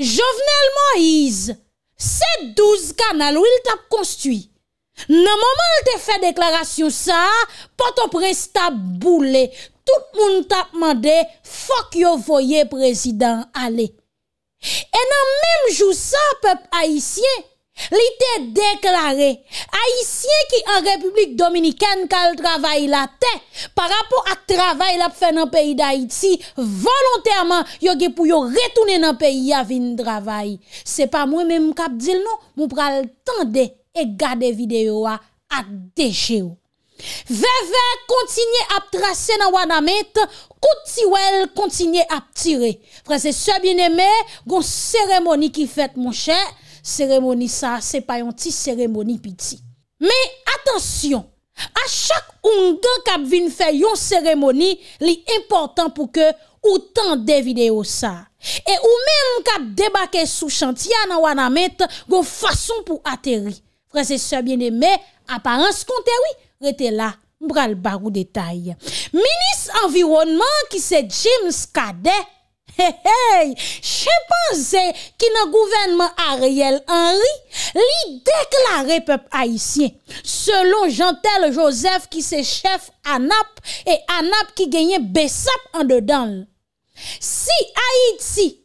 Jovenel Moïse, c'est 12 canal où il t'a construit. Nan moment il te fait déclaration ça, Port-au-Prince t'a boulé. Tout moun t'a demandé faut yo voyer président aller. Et nan même jour ça peuple haïtien li te déclaré haïtien qui en République dominicaine k'al travail la tête par rapport à travail l'a fait dans pays d'Haïti volontairement yo gen pou yo retourner dans pays a vinn travail. C'est pas moi même k'ap di non, mou pral tande et garder vidéo à déjé. Veve continue à tracer dans Wanamet, Koutiwel continue à tirer. Frère et sœurs bien-aimés, gon cérémonie qui fait mon cher, cérémonie ça, c'est pas une petite cérémonie petit. Mais attention, à chaque ongan k'ap vinn faire une cérémonie, li important pour que ou tant des vidéos ça. Et ou même k'ap débarquer sous chantier dans Wanamet, gon façon pour atterrir. Frères et sœurs bien-aimés, apparence compte oui. Rete là, m'bral barou détail. Ministre environnement qui c'est James Cadet. Hey, hey, chimpanzé qui nan gouvernement Ariel Henry, li déclaré peuple haïtien. Selon Jean-Tel Joseph qui c'est chef ANAP et ANAP qui gagne Bessap en dedans. Si Haïti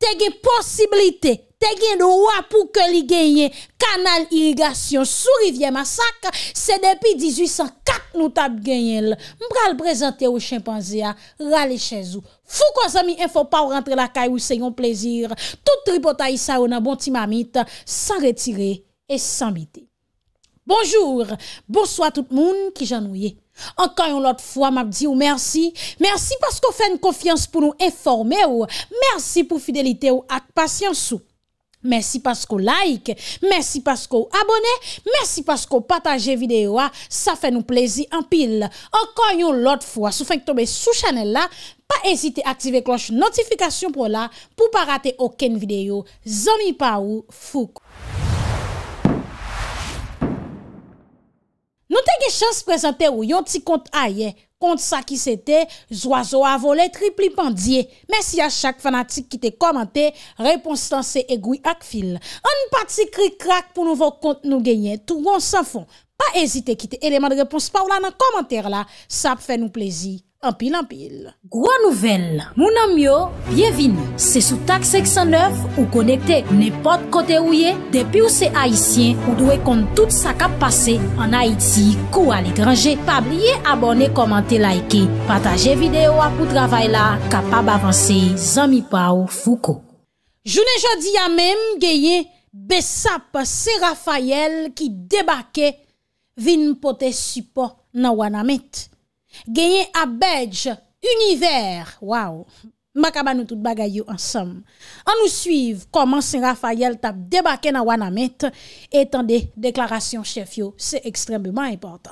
te gen possibilité te gen droit pour que li gagne canal irrigation sous rivière Massac, c'est depuis 1804 nous t'a gagné. M'pral présenter aux chimpanzés rale chez vous. Fou qu'on ami, il faut pas rentrer la caille ou c'est un plaisir. Tout tripotaille ça on a bon petit mamite sans retirer et sans biter. Bonjour, bonsoir tout le monde qui j'ennuie. Encore une autre fois, m'a dit ou merci. Merci parce qu'on fait une confiance pour nous informer ou. Merci pour fidélité ou ak patience ou. Merci parce qu'on like, merci parce qu'on abonne, merci parce qu'on partage vidéo, ça fait nous plaisir en pile. Encore une autre fois, si vous faites tomber sous channel là, pas hésiter à activer cloche notification pour là, pour pas rater aucune vidéo. Zami pa ou Fouk. Nous avons chance de présenter un petit compte ailleurs. Compte ça qui c'était, oiseaux à voler triple pendier. Merci à chaque fanatique qui te commenté, réponse lancée aiguille à fil. On parti cric crac pour nouveau compte nous gagner. Tout bon sans fond. Pas hésiter quitter élément de réponse par là dans commentaire là, ça fait nous plaisir. En pile en pile. Gros nouvelle. Mon ami yo, bienvenue. C'est sous TAC 509 ou connecté n'importe côté où y est. Depuis où c'est haïtien, ou doit compte tout ça qui a passé en Haïti ou à l'étranger. Pas oublier abonner, commenter, liker, partager vidéo pour travail là capable avancer. Zami Pao Foucault. Journée jodi a même gagné Bessap c'est Raphaël qui débarquait vinn porter support dans Wanamet. Gagné à Bedge, univers. Waouh! Makaba nous tout bagayou ensemble. On nous suive comment Saint-Raphaël t'a débarqué dans Wanamet et tendez déclaration chef yo, c'est extrêmement important.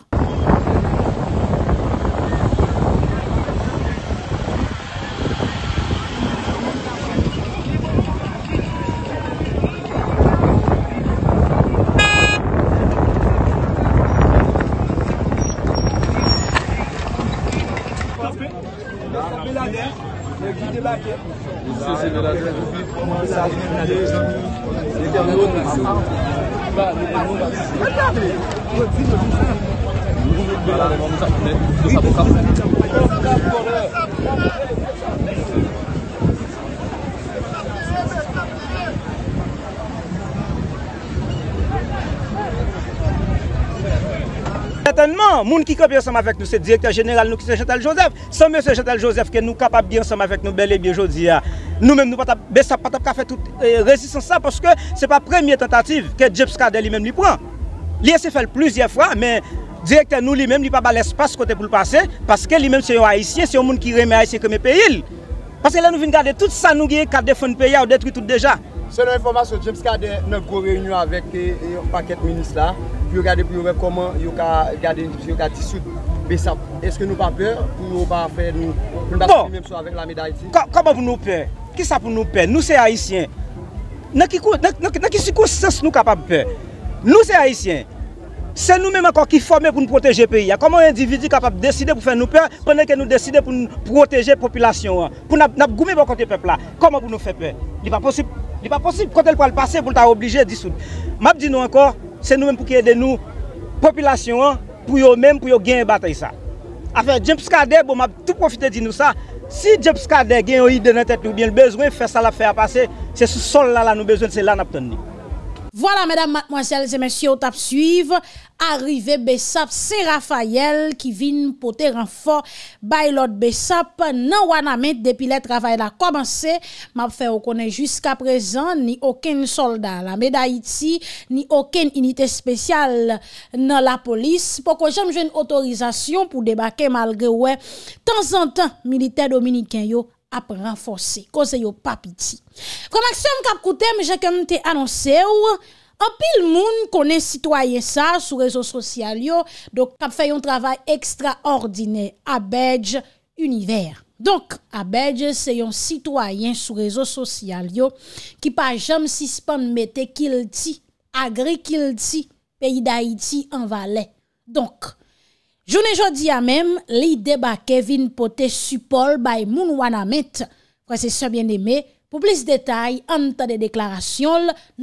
Certainement, les gens qui copient ensemble avec nous, c'est le directeur général nous, qui c'est Chantal Joseph. Sans M. Chantal Joseph, que nous sommes capables de bien ensemble avec nous, bel et bien aujourd'hui. Nous-mêmes, nous ne pouvons pas faire toute résistance ça parce que ce n'est pas la première tentative que James Cadet lui-même lui prend. Il s'est fait plusieurs fois, mais le directeur nous lui-même n'a pas l'espace côté pour le passer parce que lui-même c'est un haïtien, c'est un monde qui remet haïtien comme pays. Parce que là nous venons garder tout ça, nous avons défendu le pays, on détruit tout déjà. Selon l'information, James Cadet a une réunion avec un paquet de ministres là. Pour regarder comment il a gardé le tissu. Est-ce que nous n'avons pas peur pour ne pas faire nous même avec la médaille? Comment vous nous peur? Qui ça pour nous peur? Nous c'est haïtiens. Dans quelle circonstance nous sommes capables de peur? Nous c'est haïtiens. C'est nous-mêmes encore qui formons pour nous protéger le pays. Comment un individu capable de décider pour faire nous peur pendant que nous décidons pour nous protéger la population? Pour nous gommer contre le peuple. Comment pour nous faire peur? Il n'est pas possible. Il n'est pas possible. Quand elle va le passer, pour t'obliger à dissoudre. Je dis nous encore, c'est nous-mêmes qui aidons nous, la population, pour eux-mêmes, pour gagner la bataille. Afin James Cadet, bon, m'a tout profité de nous ça. Si James Cadet a une idée dans la tête ou bien le besoin de faire ça, la faire passer, c'est ce sol-là que nous avons besoin, c'est là que nous avons besoin. Voilà, mesdames, mademoiselles et messieurs, tap suivre arrivé Bessap Saint-Raphaël qui vient porter renfort bay l'autre Bessap nan Wanamet depuis le travail a commencé m'a fait reconnaître jusqu'à présent ni aucun soldat la médaille ni aucune unité spéciale dans la police pourquoi j'aime une autorisation pour débarquer malgré ouais temps en temps militaire dominicain yo à renforcer cause yo pas petit comme action cap coutem j'ai comme t'ai annoncé ou en pile moun connaît citoyen ça sur réseaux sociaux yo donc cap fait un travail extraordinaire Abedj Univers. Donc Abedj c'est un citoyen sur réseaux sociaux yo qui pas jamais suspend mettez qu'il dit agré qu'il dit pays d'Haïti en Valais. Donc journée jodi a même li débarqué vin pote support by moun Wanamet. C'est bien aimé. Pour plus de détails, en temps de déclaration,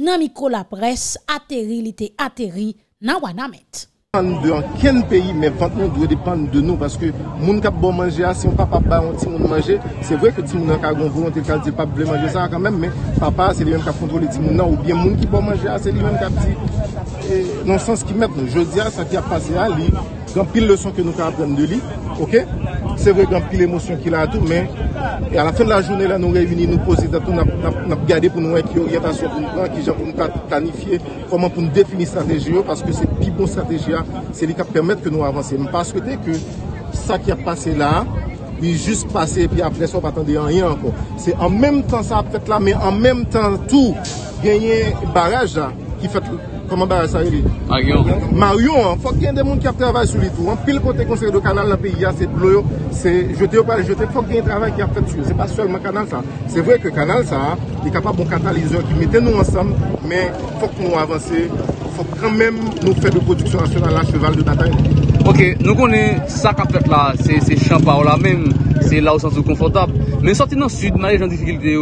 nan micro la presse atterri li te atterri nan Wanamet. Dans quel pays mais vente nous doit dépendre de nous parce que moun k'ap bon manger si on papa ba on ti moun manger c'est vrai que ti moun nan ka gon volonté ka di pa vle manger ça quand même mais papa c'est lui même qui contrôle ti moun nan ou bien moun qui bon manger c'est lui même qui a dit non sens qui met nous je dis ça qui a passé là li grand pile leçon que nous ka apprendre de lui OK c'est vrai grand pile émotion qu'il a tout mais à la fin de la journée là nous réunis nous poser dans tout n'a garder pour nous qui orientation pour nous prendre qui gens pour nous planifier comment pour nous définir stratégie parce que c'est plus bon stratégie c'est lui qui permet que nous avancer. Je ne pas souhaiter que ça qui a passé là, puis juste passer et puis après ça, on va attendre rien encore. C'est en même temps ça a fait là, mais en même temps tout, gagner barrage là, qui fait comment barrage ça il est Marion, il faut qu'il y ait des gens qui travaillent sur les tours. En pile côté conseil de canal, le pays, c'est de l'eau, c'est jeter ou pas jeter, il faut qu'il y ait un travail qui a fait dessus. Ce n'est pas seulement canal ça. C'est vrai que canal ça, il est capable de catalyseur qui mettait nous ensemble, mais il faut que nous avancer. Faut quand même nous faire de production nationale à cheval de bataille. Ok, nous connaissons ça qu'a fait là, c'est Champagne là même, c'est là où on se sent confortable. Mais sorti dans le sud, on a des gens de difficulté,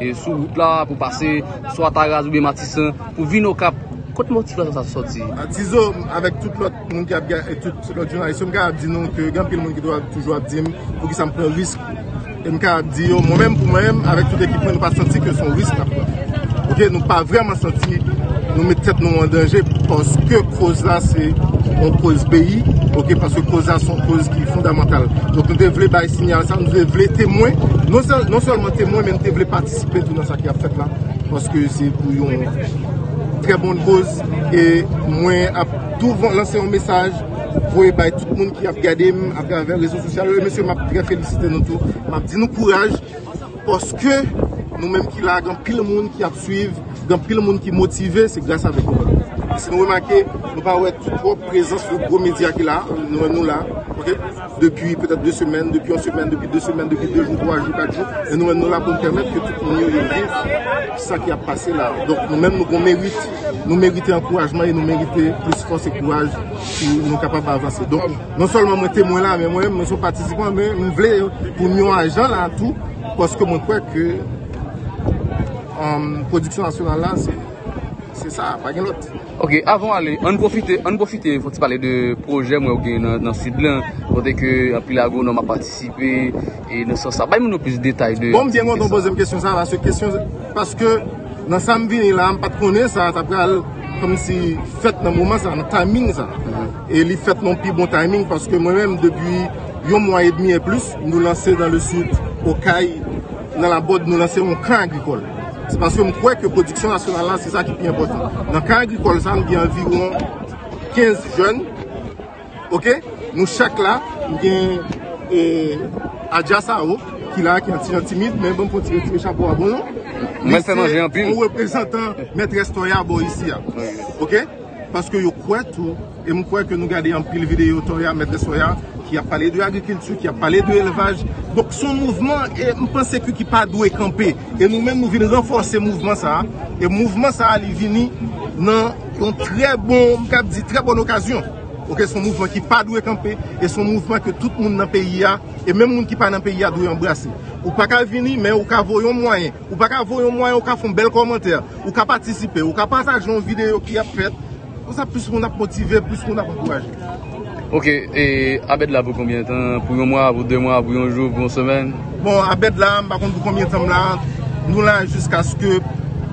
et sous route là, pour passer, soit à Taraz ou bien Matissan, pour venir au Cap. Quelle motivation ça sorti? Disons, avec tout l'autre monde qui a journaliste, on a dit non que grand pile monde qui doit toujours dire pour qu'il ça me prenne risque. Et on a dit moi-même pour moi-même, avec toute l'équipe, on n'a pas senti que son risque. Ok, nous n'avons pas vraiment senti. Nous mettons en danger parce que cause là c'est on cause pays, ok, parce que cause là sont cause qui est fondamentale. Donc nous devons bailler signal ça, nous devons témoin, non seulement témoin, mais nous devons participer tout dans ça qui a fait là, parce que c'est pour une très bonne cause et moi tout lancer un message. Oui, bah, tout le monde qui a regardé à travers les réseaux sociaux, monsieur m'a très félicité nous tous, m'a dit nous courage parce que nous-mêmes qui là, grand pile monde qui a suivi, grand pile monde qui motivé, c'est grâce à vous. Si nous remarquez, nous pas avoir toute présence de gros médias qui là, nous là, okay? Depuis peut-être 2 semaines, depuis 1 semaine, depuis 2 semaines, depuis 2 jours, 3 jours, 4 jours, et nous là pour nous permettre que tout le monde vive ça qui a passé là. Donc nous-mêmes nous méritons encouragement et nous méritons plus force et courage pour nous capables d'avancer. Donc non seulement mon témoin là, mais moi-même, je suis participant, mais nous voulons pour nous agents là tout, parce que moi crois que production nationale là, c'est ça, pas l'autre. Ok, avant d'aller, on profite, il faut parler de projet moi, dans le sud-là, côté que Apilago n'a pas participé, et nous sommes ça. Bah, nous plus de détails. Bon, bien, on pose une question, ça va, cette question, parce que dans samedi, là, on pas de connaître ça, comme si fête dans le moment, ça, dans le timing, ça. Et les fêtes n'ont plus bon timing, parce que moi-même, depuis 1 mois et demi et plus, nous lançons dans le sud, au Caille, dans la botte, nous lançons un camp agricole. C'est parce que je crois que la production nationale, c'est ça qui est plus important. Dans le cas agricole, il y a environ 15 jeunes. Okay? Nous, chaque là, il y a Adja Sao, qui est un petit timide, mais bon, pour tirer le chapeau à bon nom. On représente maître Estoya ici. Okay? Parce que je crois tout. Et je crois que nous gardons en pile vidéo, maître Estoya, qui a parlé de l'agriculture, qui a parlé de l'élevage. Donc son mouvement, je pense qu'il n'est pas doué camper. Et nous-mêmes, nous venons renforcer le mouvement. Et le mouvement, ça a venu dans une très bonne occasion. Ok, son mouvement qui pas doué camper et son mouvement que tout le monde dans le pays a et même monde qui pas dans le pays a doit embrasser. Ou pas qu'à venir mais ou qu'à voir un moyen, ou pas qu'à voir un moyen, ou qu'à faire un bel commentaire, ou qu'à participer, ou qu'à partager une vidéo qui a faite. Comme ça plus on a motivé, plus on a encouragé. Ok, et Abed là pour combien de temps? Pour un mois, pour deux mois, pour un jour, pour une semaine? Bon, Abed là, par contre pour combien de temps là? Nous là jusqu'à ce que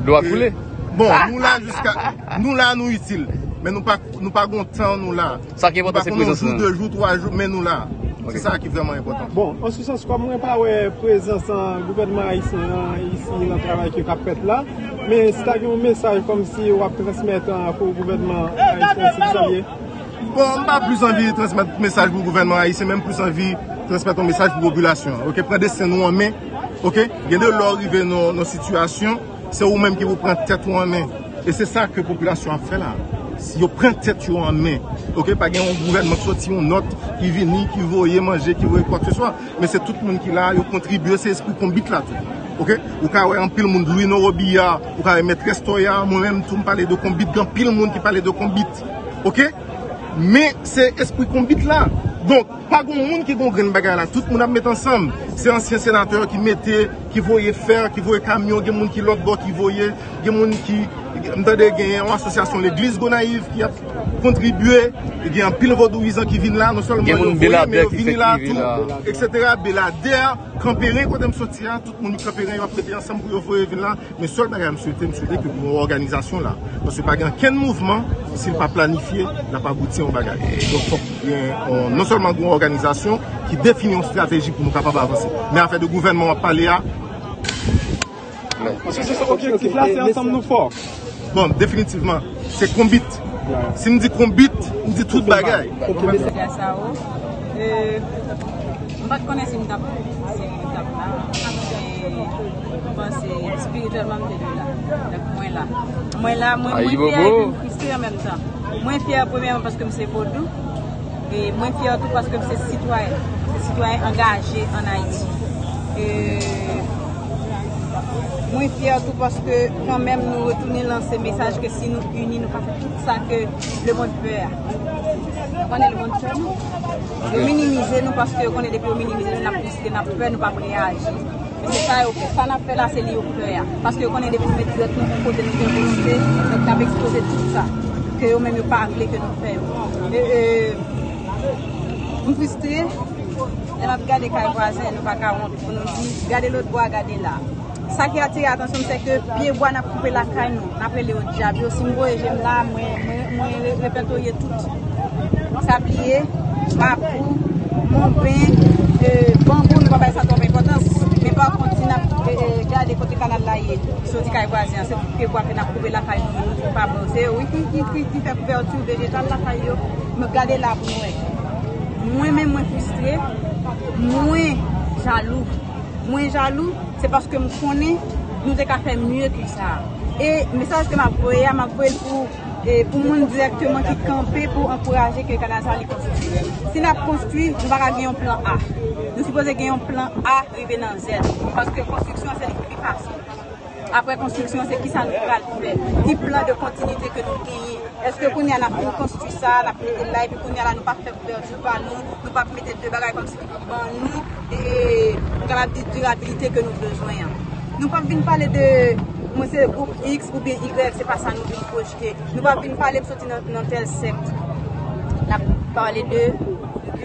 doit couler. Bon, nous là jusqu'à nous là nous utiles. Mais nous n'avons pas de temps, nous là. Ça qui est important, c'est présence. Nous 2 jours, 3 jours, mais nous là. Okay. C'est ça qui est vraiment important. Bon, en ce sens, comme on n'a pas de présence du gouvernement haïtien ici, dans le travail qui est fait là, mais c'est un message comme si on va transmettre pour le gouvernement haïtien. Bon, on n'a pas plus envie de transmettre un message pour le gouvernement haïtien, même plus envie de transmettre un message pour la population. Ok, prenez des scènes en main. Ok, il y a de l'or arrivé dans nos situations, c'est vous-même qui vous prenez tête en main. Et c'est ça que la population a fait là. Si vous prenez tête en main, ok, pas un gouvernement qui sortit une note, qui vient, qui veut manger, qui veut quoi que ce soit, mais c'est tout le monde qui là, il contribue, c'est esprit qu'on bite là tout. Ok, ou quand on pile monde Louis Norobia, ou quand on met Restoya, moi-même tout me parler de combite, grand pile monde qui parle de combite. Ok, mais c'est esprit qu'on bite là. Donc, pas grand monde qui comprend bagarre là, tout le monde a mettre ensemble. C'est ancien sénateur qui mettait, qui voyait faire, qui voyait camion, des monde qui l'autre bord qui voyait, des monde qui l'association l'église Gonaïve qui a contribué, il y a un pile vaudouisant qui vient là, non seulement il vient là, tout, etc. Belader, Campérin, quand je sorti, tout le monde Campérin va prêter ensemble pour venir là, mais seul bagage, je souhaite que pour organisation là, parce que pas quel mouvement, s'il pas planifié, n'a pas abouti en bagage. Donc faut non seulement une organisation qui définit une stratégie pour nous capable d'avancer, mais en fait le gouvernement va parler à. Parce que c'est ça l'objectif là, c'est ensemble nous forts. Bon, définitivement, c'est combit. Si on dit combit, on dit toute bagaille. Je ne sais pas si je là. Spirituellement, je suis là. Je suis fier en même temps. Je suis fier premièrement parce que je suis Baudou. Et je suis fier parce que je suis citoyen. Je suis citoyen engagé en Haïti. Je suis fier tout parce que nous-mêmes nous retournons lancer le message que si nous unis, nous faisons tout ça que le monde peut faire. On est le monde fait nous. Nous minimisons parce que on est des plus minimisés, nous n'avons plus peur, nous pas réagir. C'est ça qu'on a fait là, c'est lié au peur. Parce que on est des plus médiocres, nous côté nous exposer, nous avons exposé tout ça. Que nous-mêmes nous pas appelé que nous faisons. Nous frustrés, nous avons regardé les voisins, nous n'avons pas honte pour nous dire, regardez l'autre bois, regardez là. Ça qui attire l'attention, c'est que Pierre-Bois n'a coupé la caille, n'a appelé au diable. Si moi j'aime là, moi je répertorie tout. Sablier, Mapou, Montpin, Bambou, nous ne pouvons pas ça tomber importance. Mais par contre, si nous regardons côté canal là, sur le canal voisin, c'est Pierre-Bois qui a coupé la caille. C'est oui qui fait couverture végétale la caille. Mais regardez là pour nous. Moi-même, je suis frustré, moins jaloux. Moins jaloux, c'est parce que nous connaissons, nous devons faire mieux que ça. Et le message que je vais pour les gens directement qui campent pour encourager que le Canada soit construit. Si nous avons construit, nous allons avoir un plan A. Nous supposons gagner un plan A arrivé dans Z. Parce que la construction, c'est plus facile. Après la construction, c'est qui ça nous fait. Qui plan de continuité que nous gagnons. Est-ce que nous avons construit ça, nous avons là, et puis nous n'avons pas fait peur du pas nous, nous n'avons pas mettre de bagages comme si nous, et nous avons la durabilité que nous avons besoin. Nous ne pouvons pas parler de monsieur groupe X ou bien Y, c'est pas ça nous voulons projeter. Nous ne pouvons pas parler de sortir dans tel secte. Nous avons parlé de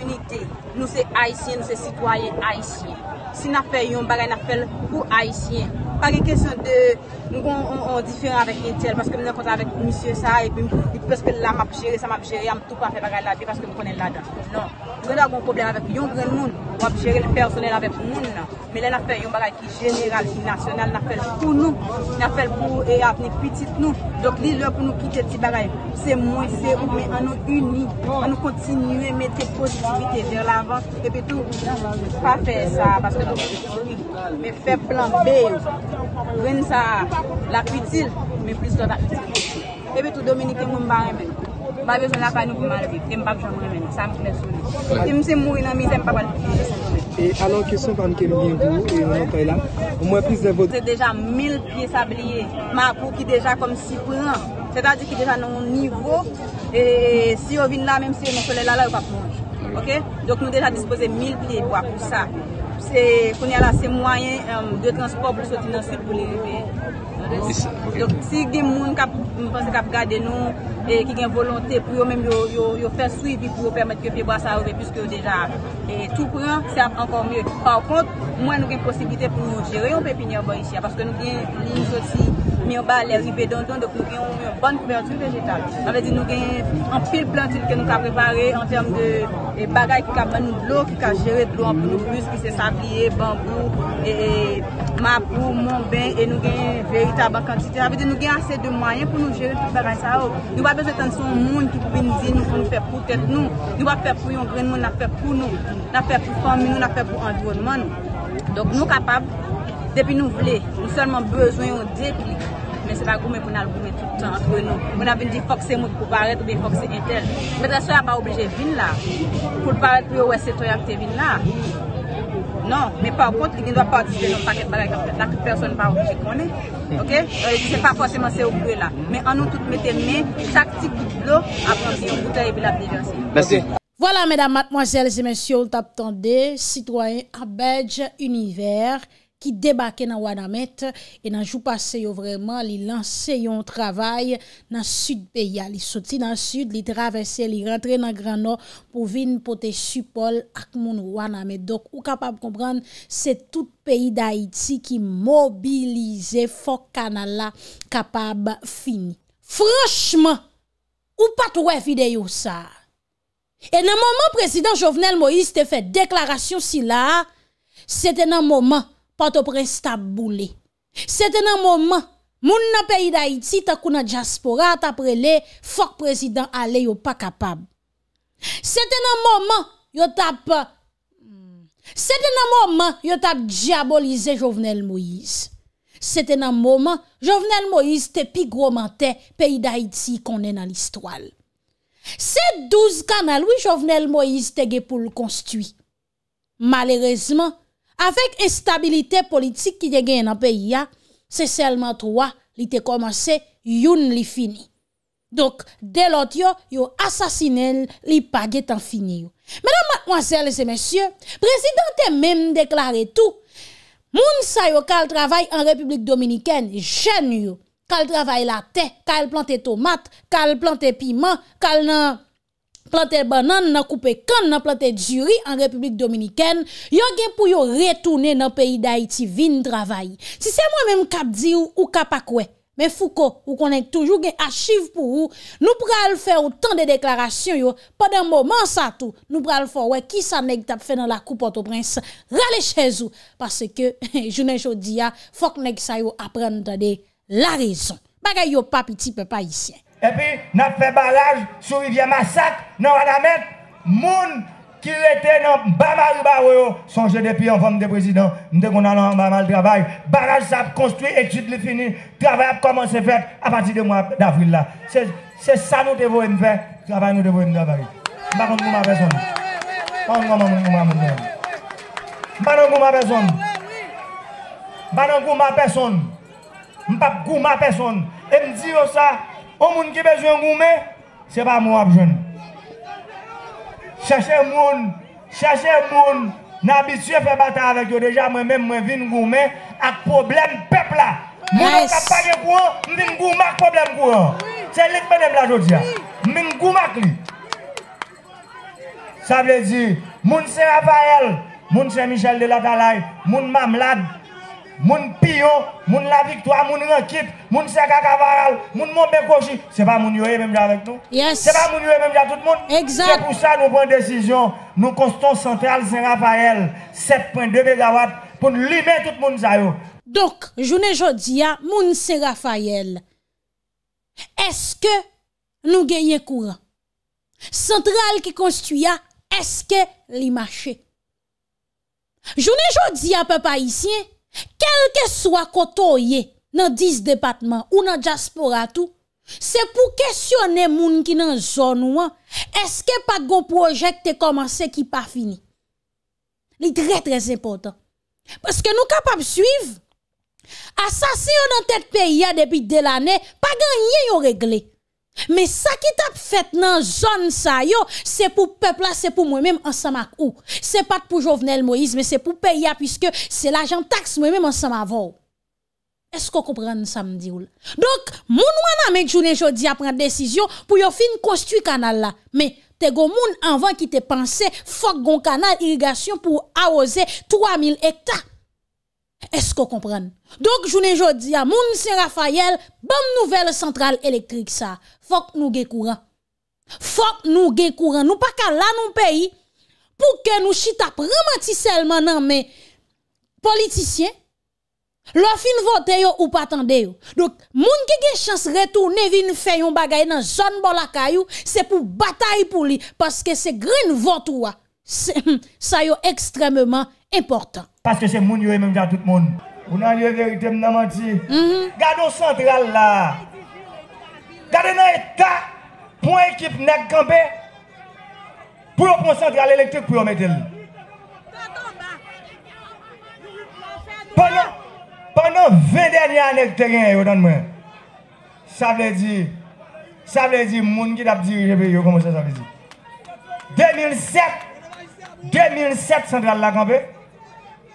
l'unité. Nous sommes haïtiens, nous sommes citoyens haïtiens. Si nous faisons un bagage, nous faisons pour haïtiens. Pas une question de nous on différent avec Intel parce que nous sommes avec monsieur ça et puis parce que là m'a géré ça m'a géré tout pas fait bagarre là parce que nous connais là-dedans. Non, nous avons un problème avec un grand monde, on va gérer le personnel avec le monde là. Mais là on fait un bagarre qui général qui national, on fait pour nous, on fait pour et avenir petit nous. Donc l'heure pour nous quitter petit bagarre, c'est moins c'est on mais on nous unit, on nous continuer mettre positivité vers l'avant et puis tout pas faire ça parce que mais faire plan B. Rien ça, la utile, mais plus de la utile. Et puis tout Dominique, mon mari, pas besoin de la panne pour m'arriver. Je ne pas besoin de ça me fait sourire. Je me mourir dans mes amis, pas et alors, question quand qui est bien vous, et on est là, au moins plus de votre. C'est déjà 1000 pieds sabliers, ma peau qui déjà comme 6 points. C'est-à-dire qu'il y a déjà un niveau, et si on vient là, même si on fait là, on va manger. Okay? Donc nous déjà disposé 1000 pieds pour ça. C'est moyen de transport pour sortir dans le sud pour les réveiller. Donc si il y a des gens qui regardent nous et qui ont volonté pour eux-mêmes faire suivi pour permettre que les bois ça arrive puisque déjà tout prend, c'est encore mieux. Par contre, moi nous avons une possibilité pour nous gérer un pépinière ici parce que nous avons une sortie mis en bas les rivets d'antan, donc nous avons une bonne couverture végétale. Ça veut dire nous avons un pile plantule que nous avons préparé en termes de bagages qui ont nous de l'eau, qui ont géré de l'eau en plus, qui s'est sablier, bambou, et mapou, monbain, et nous avons une véritable quantité. Ça veut dire nous avons assez de moyens pour nous gérer tout le bagage. Nous n'avons pas besoin d'attendre un monde qui peut nous dire nous faire pour tête nous. Nous ne pouvons pas faire pour un grand monde, nous faire pour nous, nous faire pour famille, nous faire pour l'environnement. Donc nous sommes capables. Depuis nous voulons, nous seulement besoin de déclic. Mais ce n'est pas comme nous voulons tout le temps entre nous. On a dit que c'est moi qui paraître ou bien que c'est intel. Mais la soeur n'est pas obligée de venir là. Pour paraître que c'est toi qui viens là. Non, mais par contre, il ne doit pas participer dans le paquet de bagages que personne n'est pas obligé de connaître. Ok? Ce n'est pas forcément c'est au bleu là. Mais en nous toutes mettez main, chaque petit coup de l'eau, après une bouteille et puis la déverser. Merci. Voilà, mesdames, mademoiselles et messieurs, vous attendez, citoyens à Badge Univers qui débarquait dans Ouanamet et dans le jour passé, vraiment, il lancé un travail dans le sud pays. Il sorti dans le sud, il traversé, il rentré dans le Grand Nord pour venir porter support avec mon Ouanamet. Donc, vous capable de comprendre, c'est tout pays d'Haïti qui mobilise fort canal là capable fini. Franchement, ou pas trop vidéo ça. Et dans le moment président Jovenel Moïse te fait déclaration si là, c'était dans le moment Port-au-Prince t'a boulé. C'était un moment, moun nan pays d'Haïti, ta kou nan diaspora, ta prele, fok président ale yo pas capable. C'était un moment, yo tap, c'était un moment, yo tap diabolisé Jovenel Moïse. C'était un moment, Jovenel Moïse te pi gros menteur pays d'Haïti qu'on est dans l'histoire. C'est 12 canal, oui, Jovenel Moïse te ge pou le construit. Malheureusement, avec instabilité politique qui est dans le pays, c'est seulement 3 qui ont commencé, youn li fini. Donc, dès l'autre, ils ont assassiné, ils n'ont pas été fini. Mesdames, mademoiselles et messieurs, le président a même déclaré tout. Moun sa yo kal travail en République dominicaine, jeune yo, kal travail la terre, kal plante tomate, kal plante piment, kal nan planter banane, nan coupe canne, nan planter duri en République dominicaine, yon gen pou yon retourner dans pays d'Haïti vin travail. Si c'est moi-même kap di ou kap pa kwe, mais Foucault, ou konnen toujours gen archive pour ou, nous pral faire autant de déclarations yo, pendant moment ça tout, nous pral faire ouais qui ça nèg tap fait dans la coupe Port-au-Prince, rale chez ou parce que jounen jodi a, fòk nèg sa yo apprendre tande la raison. Bagay yo pa piti peuple haïtien. Et puis, nous avons fait barrage sur rivière Massacre, nous avons mis les gens qui étaient dans Bamari-Barou, songez depuis en forme de président, nous avons en bas le travail, barrage ça construit, étude est fini, travail a commencé à faire à partir du mois d'avril là. C'est ça nous devons faire, travail nous devons travailler. Je ne sais pas comment personne. Je ne sais pas comment personne. Et me dis ça. Au monde qui a besoin de moi, ce n'est pas moi qui jeune. Cherchez le monde, nous sommes habitués à faire bataille avec eux. Déjà, moi-même, je viens de gourmet avec problème peuple là. Nous ne sommes pas de courant, nous venons de gourmet problème courant. C'est lui qui me dit là, je viens de gourmet. Ça veut dire, moun Saint-Raphaël, moun Saint-Michel de la Talaye, moun Mamlade, moun Pio, moun La Victoire, moun Rankit, moun Seka Kavaral, moun Montbekochi, c'est pas moun yoé même avec nous. Yes. C'est pas moun yoé même tout le monde. Exact. C'est pour ça nous prenons décision. Nous constatons centrale Saint-Raphaël 7.2 MW pour nous libérer tout le monde ça yo. Donc, journée jodi a moun Saint-Raphaël. Est-ce que nous gagnons courant? Centrale qui construit a, est-ce que li marché? Journée jodi a peuple haïtien. Quel que soit kotoye dans 10 départements ou dans diaspora tout, c'est pour questionner moun ki dans zone ou est-ce que pas gon projet te commencé qui pas fini. Li très très important. Parce que nous capable suivre Assassin dans tête pays depuis des années, pas gagné yon réglé. Mais ça qui t'a fait dans zone ça yo, c'est pour peuple là, c'est pour moi-même ensemble avec ou. C'est pas pour Jovenel Moïse, mais c'est pour pays puisque c'est l'argent taxe moi-même ensemble avec. Est-ce qu'on comprend ça me dit ou? Donc moun wana mec journée jodi a prendre décision pour yo fin construire canal là. Mais te go moun avant qui te pensait faut gon canal irrigation pour arroser 3000 hectares. Est-ce qu'on comprend? Donc journée jodi a moun Saint-Raphaël bonne nouvelle centrale électrique ça. Faut que nous gè courant. Faut que nous gè courant. Nous pas ka là non pays pour que nous chita prendre seulement nan mais politiciens leur fin voter yo ou pas attendre yo. Donc moun ki gen chance retourner vinn faire yon bagay dans zone bolakayou, c'est pour bataille pour lui parce que c'est green vote ou ça yo extrêmement important. Parce que c'est moun yo même tout le monde. On a la vérité m'nan menti. Gardons central là. Gardez dans l'état pour équipe nèg campé pour prendre central électrique pour mettre le. Pendant 20 dernières années, terrain, ça veut dire, moun qui t'a dirigé pays, comment ça veut dire? 2007, centrale la campé.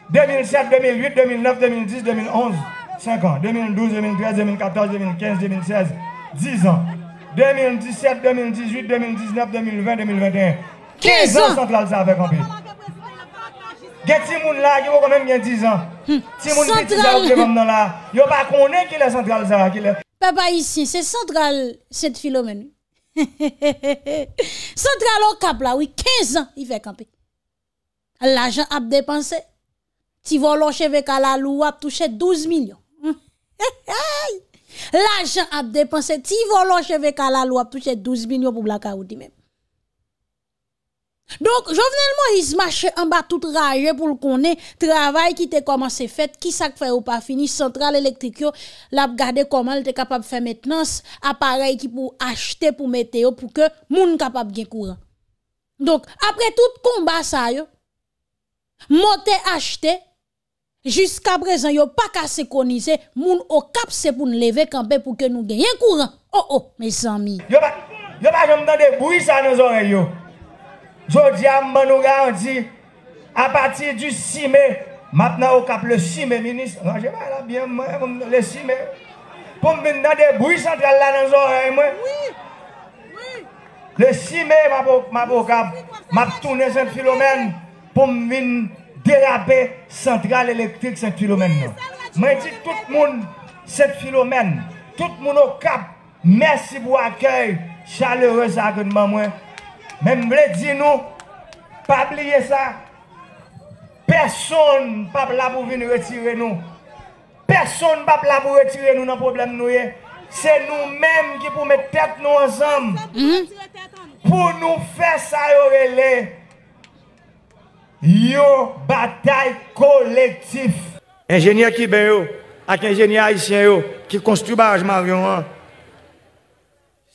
2007, 2008, 2009, 2010, 2011, 5 ans. 2012, 2013, 2014, 2015, 2016, 10 ans. 2017, 2018, 2019, 2020, 2021. 15 ans, centrale ça avait campé. Il y a des gens qui ont même 10 ans. Il y a des gens qui ont là. Il n'y a pas qu'on est qui la centrale ça. Papa ici, c'est centrale cette Philomène. Centrale au cap là, oui, 15 ans, il fait camper. L'argent a dépensé. Tu vas lâcher avec la loue, a touché 12 millions. L'argent a dépensé. Tu vas lâcher avec la loue, a touché 12 millions pour Blackout même. Donc, Jovenel Moïse marche en bas tout rage pour le connaître, travail qui te commencé fait, qui ça fait ou pas fini, centrale électrique yo, l'a regardé comment elle est capable de faire maintenance, appareil qui pour acheter pour mettre pour que moun capable de gagner courant. Donc, après tout combat ça yo, monter acheter, jusqu'à présent yo pas cassé conisé, moun au cap c'est pour nous lever camper pour que nous gagnions courant. Oh, mes amis. Yo pas j'aime des bruits ça dans oreilles yo. Je dis à nous garantis, à partir du 6 mai, maintenant au cap le 6 mai, ministre, je vais là bien, le 6 mai, pour me donner des bruits centrales là dans les oreilles. Oui. Le 6 mai, je vais tourner Saint-Philomène pour me déraper centrale électrique Saint-Philomène. Je dis tout le monde, Saint-Philomène, tout le monde au cap, merci pour l'accueil chaleureux que nous. Même les dinos, pas oublier ça. Personne pas là pour venir retirer nous. Personne pas là pour retirer nous dans le problème. C'est nous-mêmes qui pour mettre tête nous ensemble. Pour nous faire ça, yo bataille collective. Ingénieur qui ben avec ingénieur haïtien qui construit barrage Marion.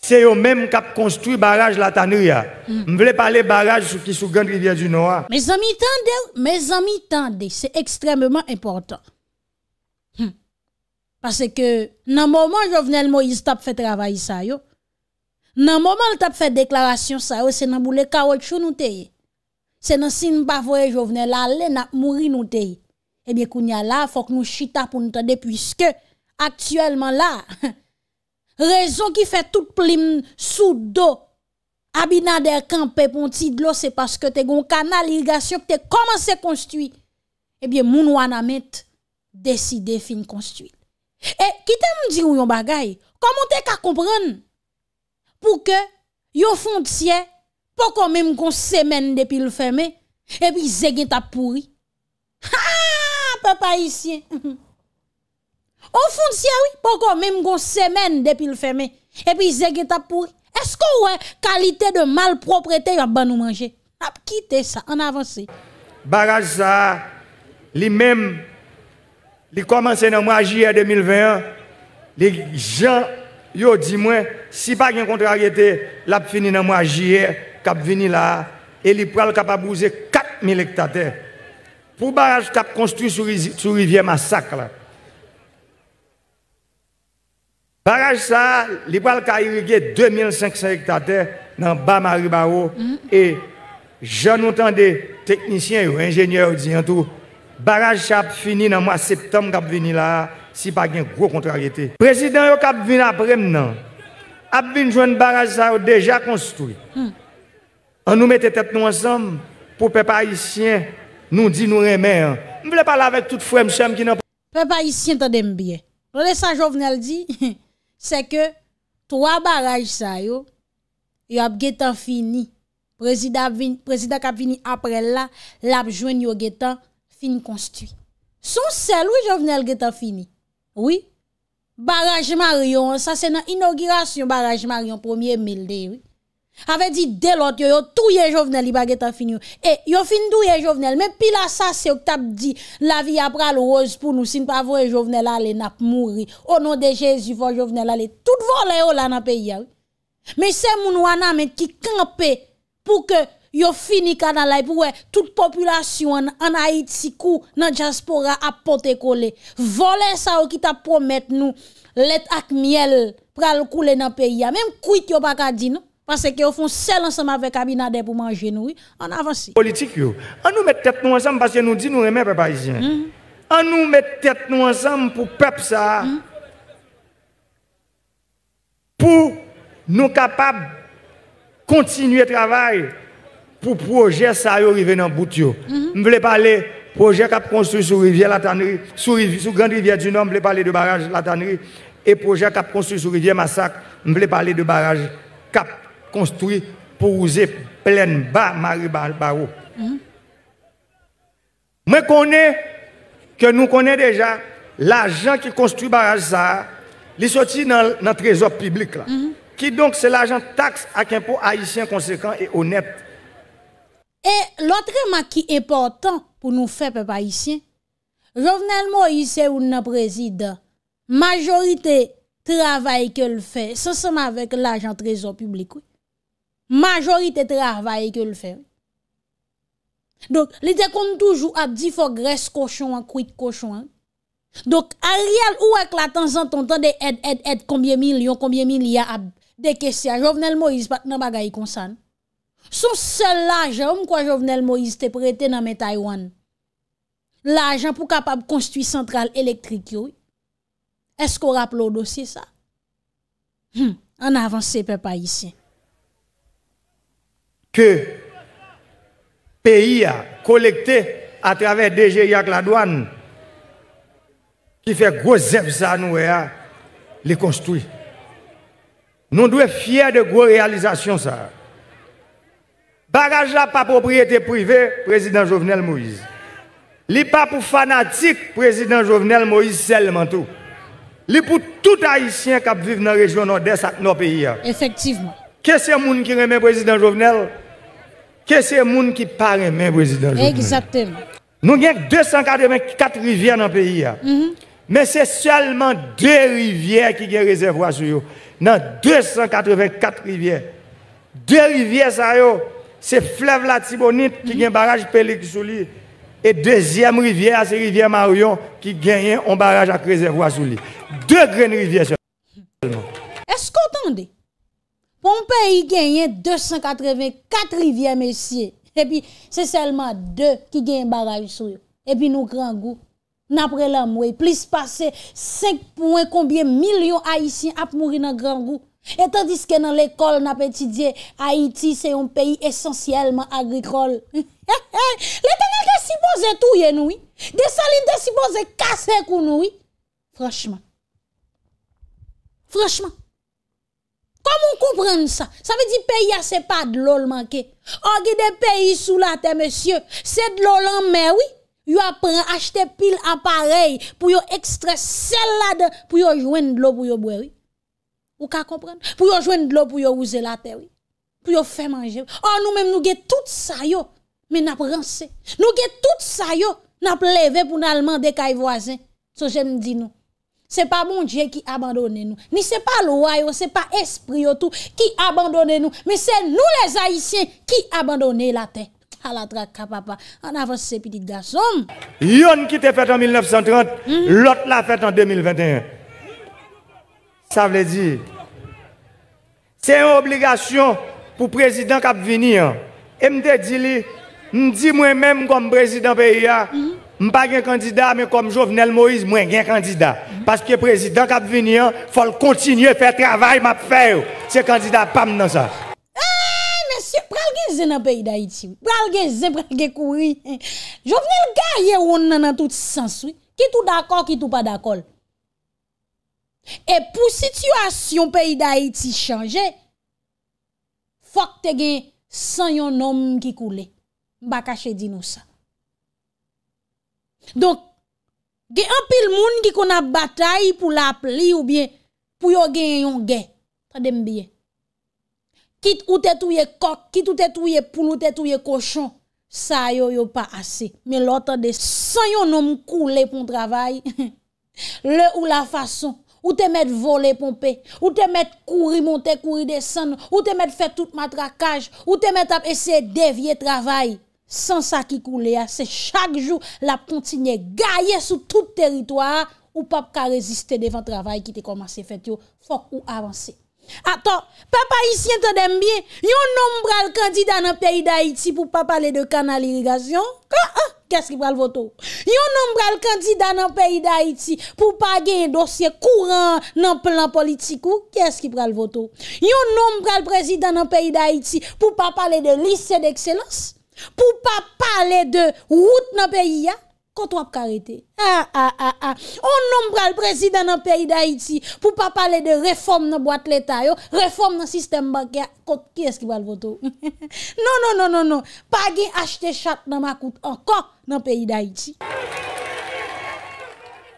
C'est eux-mêmes qui ont construit le barrage de la Tanoua. Je voulais parler du barrage qui est sous Grande Rivière du Nord. Mes amis, tendez, c'est extrêmement important. Parce que, dans le moment où Jovenel Moïse a fait travail, dans le moment où il a fait déclaration, c'est dans le boule caoutchouc nous te. C'est dans si nous pas voyer Jovenel aller n'a mourir nous te. Eh bien, kounya là, faut que nous chita pour nous tendre puisque actuellement là raison qui fait toute plim sous dos Abinader campé ponti de l'eau, c'est parce que t'es gon canal irrigation que t'es commencé construire. Eh bien moun wana met décider fin construire. Et qui t'aime dire yon bagay, comment t'es ka comprendre pour que yon foncier pas quand même qu'on semaine depuis le fermé et puis zèg t'a pourri. Ha papa ici. Au fond, si oui, pourquoi même qu'on semaine depuis le fermé, et puis zègue t'a pourri. Est-ce qu'on a qualité de malpropreté yon ban nous manger? A quitter ça, en avance. Barrage ça, lui-même, il commence dans le mois de juillet 2021, les gens, yo dit moi, si pas yon contrariété, l'a fini dans le mois de juillet, kap vini là, et il pral capable de bouser 4000 hectares. Pour barrage cap construit sur rivière Massacre, Barrage ça, il va irriguer 2500 hectares dans bas Maribao et j'en entendais techniciens ou ingénieurs disant tout barrage ça fini dans le mois de septembre qui vient là si pas un gros contrariété. Président qui vient après maintenant a vient joindre barrage ça déjà construit. On nous mettait tête nous ensemble pour peuple haïtien nous dit nous remer. Je voulais parler avec toute frère monsieur qui n'a peuple haïtien t'entendez bien. Le ça Jovenel dit c'est que trois barrages ça yo y a getan fini président qui vient après là l'a joindre yo getan fin construit son seul oui Jovenel getan fini oui barrage Marion ça c'est dans inauguration barrage Marion 1er mai oui avait dit dès l'autre yo touye Jovenel il pas getan fini et yo fin touye Jovenel mais pile ça c'est que t'as dit la vie après le rose pour nous si pas voir Jovenel aller n'a mourir au nom de Jésus voir Jovenel aller tout voler là dans pays oui. Mais c'est moun wana met qui camper pour que yo fini canal là pour toute population en Haïti kou dans diaspora a porter coller voler ça qui t'a promettre nous lait ak miel pral couler dans pays même kuit yo pas ka di non parce que yo font seul ensemble avec Abinader pour manger nous on avance politique yo on nous met tête nous ensemble parce que nous dit nous aimer peuple haïtien on nous met tête nous ensemble pour peuple ça pour nous capables de continuer le travail pour le projet qui arrive dans le bout. Je voulais parler du projet qui a construit sur la Tannerie, sur la Grande Rivière du Nord, je voulais parler de barrage la Tannerie, et le projet qui a construit sur la Rivière Massacre, je voulais parler de barrage qui a construit pour user plein bas Maribao. Je connais que nous connaissons déjà l'argent qui construit le barrage, il est sorti dans le trésor public. Là. Qui donc c'est l'argent taxe avec impôt haïtien conséquent et honnête. Et l'autre remarque qui est important pour nous faire peuple haïtien, Jovenel Moïse est un président. Majorité travail que le fait, ça somme avec l'argent trésor public. Oui. Majorité travail que le fait. Donc, l'idée qu'on toujours a dit faut graisse cochon en cuit cochon. Hein? Donc, Ariel ou avec la temps en temps des aides combien millions, combien milliards à des questions. Jovenel Moïse, pas de bagaille comme ça. Son seul argent, quoi Jovenel Moïse te prêté dans Taïwan. L'argent pour capable construire centrale électrique. Est-ce qu'on rappelle le dossier ça? En avance, peuple haïtien. Que pays a collecté à travers DGI avec la douane qui fait gros zèbre ça nous les construit. Nous devons être fiers de gros réalisations ça. Barrage là pas propriété privée, président Jovenel Moïse. Li pas pour fanatique, président Jovenel Moïse seulement tout. Li pour tout haïtien qui vivent dans la région nord-est de nos pays. Effectivement. Qu'est-ce que c'est moun qui remet président Jovenel? Qu'est-ce que c'est moun qui pas remet président Jovenel? Exactement. Nous avons 284 rivières dans le pays. Mais c'est seulement 2 rivières qui ont réservoir sur eux. Dans 284 rivières. 2 rivières, c'est fleuve la Tibonite qui a un barrage Pélic sur lui. Et deuxième rivière, c'est rivière Marion qui gagne un barrage à réservoir sur lui. 2 grandes rivières seulement. Est-ce qu'on entendait? Pour un pays gagne 284 rivières, messieurs. Et puis, c'est seulement 2 qui gagnent un barrage sur eux. Et puis, nous, grand goût. N'après l'amour, plus passer 5 points, combien millions d'Haïtiens à mourir dans grand goût. Et tandis que dans l'école, n'a étudié, Haïti, c'est un pays essentiellement agricole. L'État n'a supposé tout, y'a nous. Dessalines de supposé casser pour nous. Franchement. Franchement. Comment comprendre ça? Ça veut dire pays, c'est pas de l'eau manqué. Or, des pays sous la terre, monsieur, c'est de l'eau en mer, oui. Vous apprenez à acheter pile appareil pour extraire celle-là, pour joindre de l'eau pour boire. Vous comprenez? Pour joindre de l'eau pour user la terre. Pour faire manger. Or, nous-mêmes, nous avons tout ça, mais nous avons rancé. Nous avons tout ça, nous avons levé pour nous demander des voisins. So, je me dis, non. Ce n'est pas mon Dieu qui abandonne nous. Ni ce n'est pas le roi, ce n'est pas l'esprit qui abandonne nous. Mais c'est nous les Haïtiens qui abandonnons la terre. À la traque, papa. On avance ces petits garçons. Yon qui te fait en 1930, l'autre l'a fait en 2021. Ça veut dire, c'est une obligation pour le président qui vient. Et je dis moi-même comme président pays, je ne suis pas un candidat, mais comme Jovenel Moïse, je suis un candidat. Parce que le président qui vient, il faut continuer à faire le travail que faire. C'est candidat pas dans ça. Monsieur, pral gen dans le pays d'Haïti. Pral gen courir. Jovenel Gaye on dans tout sens. Qui tout d'accord, qui tout pas d'accord. Et pour situation pays d'Haïti changer, faut que tu aies 100 hommes qui coulent. M'ba caché di nous ça. Donc, il y a un pile moun qui kon a bataille pour la pli ou bien pour yo gagner yon guerre. Tande m bien. Kit ou te touye coq, kit ou te touye poule, ou te touye cochon, ça yo pas assez. Mais l'autre de 100 yon homme coulé pour travail. Le ou la façon ou te mettre voler pomper, ou te mettre courir monter, courir descendre, ou te mettre faire tout matraquage, ou te mettre essayer dévier travail. Sans ça qui coule, c'est chaque jour la continuer gailler sur tout territoire ou pas ka résister devant travail qui te commencé fait yo, faut ou avancer. Attends, papa ici entendez bien, yon nombre al candidat dans pays d'Haïti pour pas parler de canal irrigation. Qu'est-ce qui va le voter? Yon nombre al candidat dans pays d'Haïti pour pas gagner dossier courant dans plan politique. Qu'est-ce qui va le voter? Yon nombre al président dans pays d'Haïti pour pas parler de lycée d'excellence, pour pas parler de route dans pays. Quand on va arrêter. On nombre le président dans le pays d'Haïti pour pas parler de réforme dans boîte l'État, réforme dans le système bancaire. Qui est-ce qui va le voter? Non. Pas de acheter chat dans ma coûte encore dans le pays d'Haïti.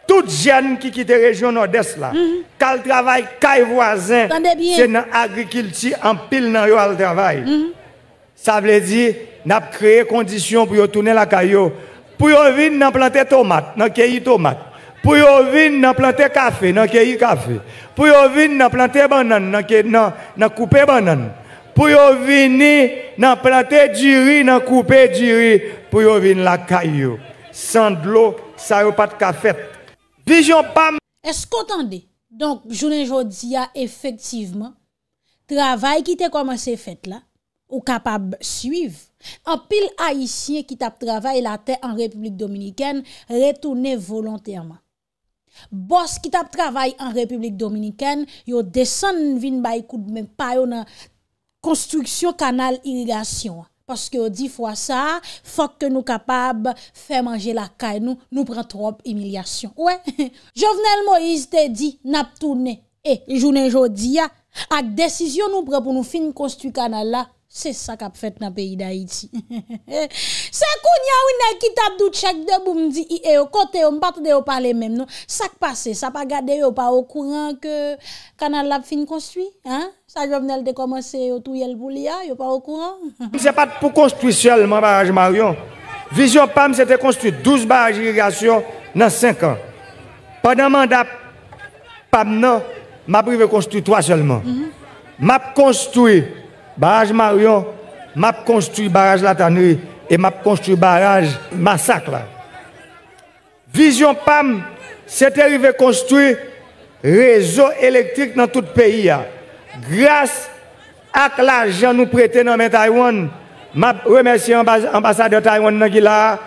Tout jeune qui quitte la région nord-est, qui travaille avec les voisins, c'est dans l'agriculture, en pile dans le travail. Ça veut dire qu'on a créé des conditions pour retourner la caillou. Pour venir dans planter tomates, dans cueillir tomates. Pour venir dans planter café, dans cueillir café. Pour venir dans planter banane, dans couper banane. Pour venir dans planter du riz, dans couper du riz. Pour venir la caillou. Sans de l'eau, ça n'a pas de café. Vision pam. Est-ce qu'on entendait? Donc, journée aujourd'hui, effectivement, travail qui t'a commencé fait là, ou capable suivre. En pile haïtien qui tape travail la terre en République dominicaine retourné volontairement. Boss qui tape travail en République dominicaine, yo descend vinn bay coup de même pas yo dans construction canal irrigation parce que 10 fois ça, faut que nous capable faire manger la caille nous prend trop humiliation. Ouais, Jovenel Moïse te dit n'a tourné et journée jodi a ak décision nous prend pour nous fin construire canal là. C'est ça qu'a fait dans le pays d'Haïti. C'est kounya ou nèg ki tap dou chèk debout m'di i yo kote yo m'pa de yo parler même non. Ça qui passe, ça pas gade yo pas au courant que canal la fin construit, hein? Ça Jovenel de commencer yo touye le boulia, yo pas au courant. C'est pas pour construire seulement barrage Marion. Vision PAM c'était construire 12 barrages d'irrigation dans 5 ans. Pendant mandat PAM non, m'a privé construire 3 seulement. M'a construit barrage Marion, m'a construit barrage La Tannerie et m'a construit barrage Massacre. Vision PAM, c'est arrivé construire réseau électrique dans tout le pays. Grâce à l'argent nous prêté dans Taïwan, m'a remercié l'ambassadeur Taïwan qui là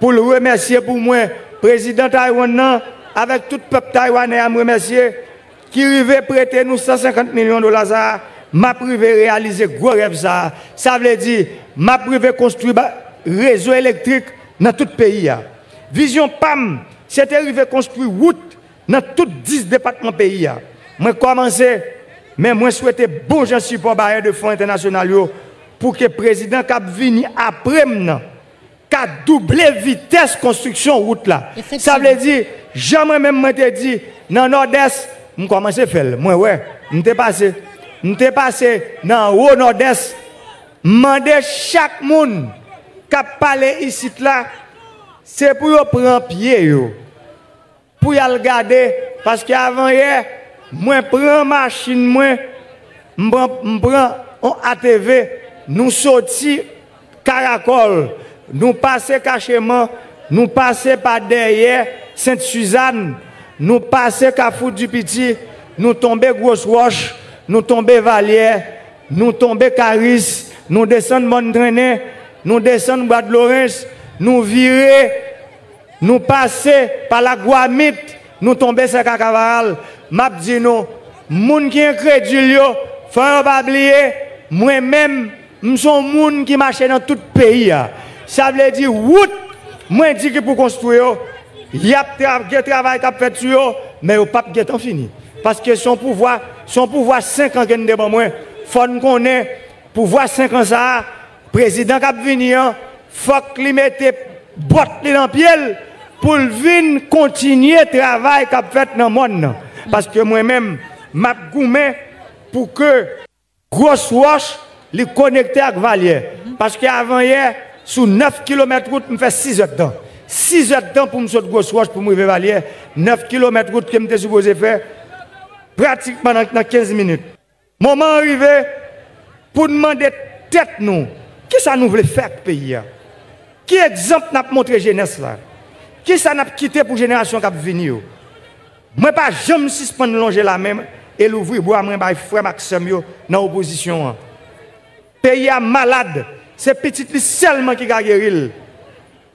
pour le remercier pour moi, président Taïwan avec tout le peuple taïwanais à me remercier qui arrivé prêter nous 150 millions de dollars. Ma privé réaliser gros rêve ça. Ça veut dire, ma privé construire réseau électrique dans tout le pays. Vision PAM, c'est arrivé construire route dans tous 10 départements du pays. Moi commencé, mais moi souhaiter bon gens support barrière de fonds internationaux pour que le président Cap Vini après maintenant qu'a doublé vitesse construction route là. Ça veut dire, jamais même moi te dit, dans le nord-est, je commence à faire. Moi, ouais, je suis passé. Nous sommes passés dans le haut nord-est, demandé chaque monde qui parle ici, c'est pour prendre pied, pour le garder. Parce qu'avant hier, je prends machine, je prends un ATV, nous sortons Caracol, nous passons cachement, nous passons par derrière Sainte-Suzanne, nous passons Cafou du Petit. nous tombons Grosse Roche, nous tombons Valière, nous tombons Caris, nous descendons Montraîné, nous descendons Bois de Lorraine, nous virons, nous passons par la Guamite, nous tombons sur Cacavaral. Je dis non, les gens qui sont incrédules, il ne faut pas oublier, moi-même, je suis un monde qui marche dans tout le pays. Ça veut dire, route, moi je dis que pour construire, il y a un travail qui a fait sur mais le pape est fini. Parce que son pouvoir 5 ans qui est devant moi, il faut qu'on ait pouvoir 5 ans ça, le président qui a venu, il faut qu'il mette les bottes dans le pied pour continuer le travail qui a fait dans le monde. Parce que moi-même, je suis pour que Grosse Roche les connecte avec Valier. Parce qu'avant hier, sous 9 km route, je fais 6 heures dedans. 6 heures de temps pour me sortir de Grosse Roche pour me arriver à Valier, 9 km route que je me supposé faire, pratiquement dans 15 minutes. Moment arrivé pour demander tête nous, qui ça nous voulait faire pays? Qui exemple n'a pas montré jeunesse là? Qui ça n'a pas quitté pour génération qui va venir? Moi pas jamais suspendre longer la même et l'ouvrir bois moi par frère Maxime dans opposition. Pays a malade, c'est petite li seulement qui guérir.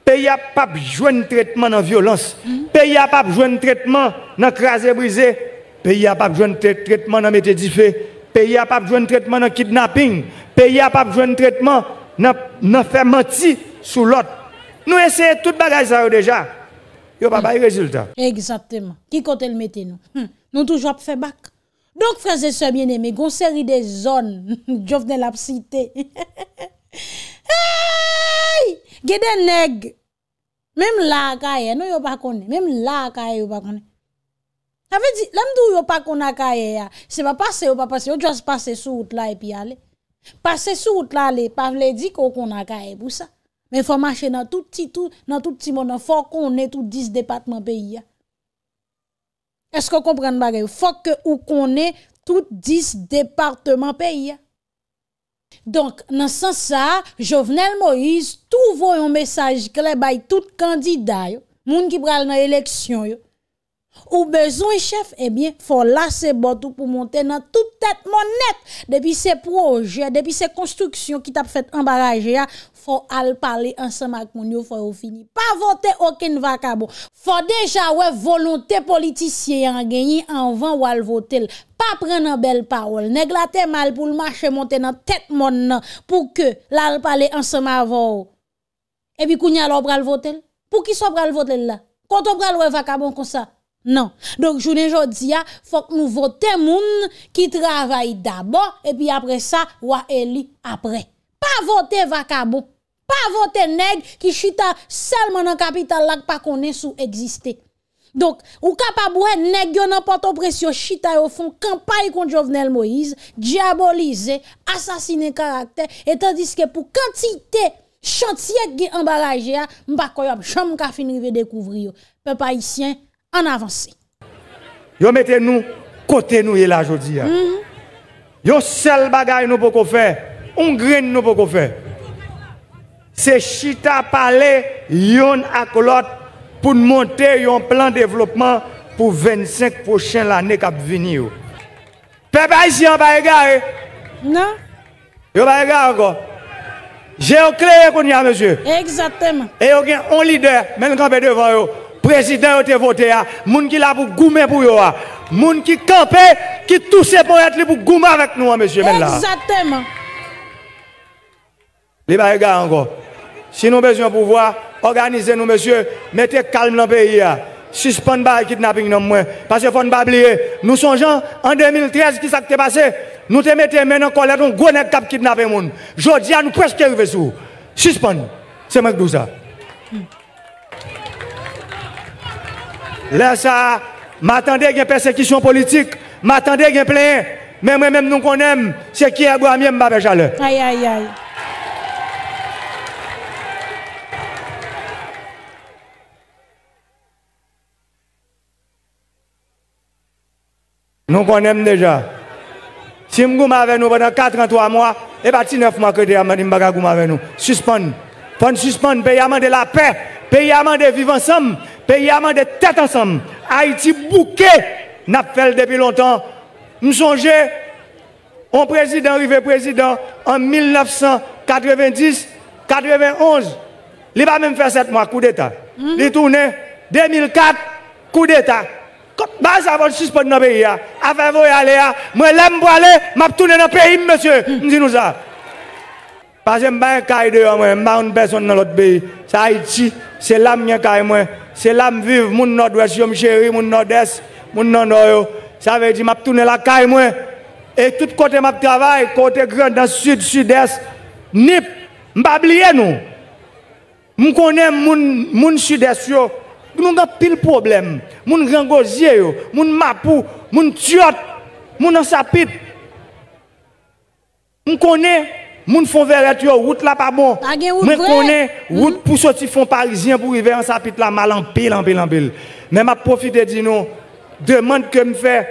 Pays n'a pas besoin de traitement dans violence. Pays n'a pas besoin de traitement dans craser brisé. Pays n'a pas besoin de traitement dans mettre du feu. Pays n'a pas besoin de traitement dans kidnapping. Pays n'a pas besoin de traitement dans faire mentir sur l'autre. Nous essayons tout bagage ça déjà. Il n'y a pas de résultat. Exactement. Qui compte le mettre nous? Nous toujours fait bac. Donc frères et sœurs bien-aimés, une série de zones, Jovenel a cité. Hey! Gede nèg. Même là, kaye, nous yon pas connaît. Même là, kaye, yon pas connaît. Ça veut dire, l'homme d'où yon pas connaît kaye, c'est pas passé, yon pas passé, yon juste passé sur route là et puis aller. Passer sur route là, aller, pas vle dire qu'on connaît kaye pour ça. Mais il faut marcher dans tout petit monde, il faut qu'on ait tout 10 départements pays. Est-ce que vous comprenez bagay? Il faut qu'on ait tout 10 départements pays. Donc, dans ce sens ça, Jovenel Moïse, tout voit un message clair by tout candidat, moun qui pral dans l'élection. Ou besoin chef, eh bien, faut lasser botou pour monter dans toute tête monette. Depuis ces projets, depuis ces constructions qui t'a fait embarrager, faut aller parler ensemble avec moun yo, faut finir. Pas voter aucun vacabo. Faut déjà ouais volonté politicien en gagner en vent ou al voter. Pas prendre en belle parole. Nèg la té mal pour le marché monter dans tête moun pour que l'al parler ensemble avant. Et puis kounya l'on pral voter. Pour qui soit pral voter là? Quand on pral ouais vacabon comme ça. Non. Donc, journée jodi a, faut que nous votions moun qui travaille d'abord, et puis après ça, ou a élu après. Pas voter vacabon. Pas voter nèg qui chita seulement dans capital là, pas connaît sous exister. Donc, ou capable nèg yon nan Port-au-Prince yo chita yo font campagne contre Jovenel Moïse, diaboliser, assassiner caractère, et tandis que pour quantité, chantier qui embarragé a, m'pa koyop, jamais ka fin rive découvrir yo. Peuple haïtien, en avance. Yo mettez nous côté nous là aujourd'hui. Yo seul bagay nous pour qu'on faire, on graine nous pour qu'on faire. C'est chita parler yon ak l'autre pour monter yon plan développement pour 25 prochaines années qui venir. Peuple haïtien pas égaré. Non. Yo pas égaré encore. J'ai clair qu'on y a monsieur. Exactement. Et on gen un leader même quand devant yo. Président qui a voté, moun qui là pour goumer pour yo, moun qui campe, qui touche pour être pour goumer avec nous, monsieur. Exactement. Les gars encore. Si nous avons besoin de pouvoir, organisez-nous, monsieur, mettez calme dans le pays. Suspendez le kidnapping dans le monde. Parce qu'il ne faut pas oublier. Nous songeons en 2013, qui s'est passé? Nous te mettons maintenant en colère, nous avons kidnappé les gens. Jodi a nous presque arrivé sous. Suspendez. C'est moi qui dis ça. Là, ça, m'attendais à une persécution politique, m'attendais à une plainte, mais moi-même, nous connaissons, c'est qui est à Guamien, Mbabé Chaleur. Aïe, aïe, aïe. Nous connaissons déjà. Si nous sommes avec nous pendant 43 mois, et bien, 9 mois que nous sommes avec nous, suspendre. Pour nous suspendre, pays amende la paix, pays amende vivre ensemble. Pays amende tête ensemble. Haïti bouquet n'a fait depuis longtemps. Nous songeons, on président, arrivé président, en 1990, 91, il va même faire 7 mois coup d'État. Il tourne 2004, coup d'État. Bah ça va suspendre dans le pays. Afin vous aller, moi l'aime pour aller, je tourne dans le pays, monsieur. Dis-nous ça. Parce que je ne suis pas un caille dehors, je ne suis pas une personne dans l'autre pays. C'est Haïti, c'est l'âme qui est moi. C'est l'âme vive, mon nord-ouest, mon chéri, mon nord-est, mon nord-nord. Ça veut dire que je tourne la caille moi. Et tout côté je travaille, côté grand, dans le sud, sud-est, nip, je ne vais pas oublier nous. Je connais mon sud-est. Nous avons pile problème. Mon grand gosier, mon mapou, mon tiot, mon ansapit. Je connais. Moun font verrette yo route là pas bon. Mais connais route pour sortir fond parisien pour arriver en sapit là mal en pile en pile en pile. Mais m'a profiter di nous demande que me fait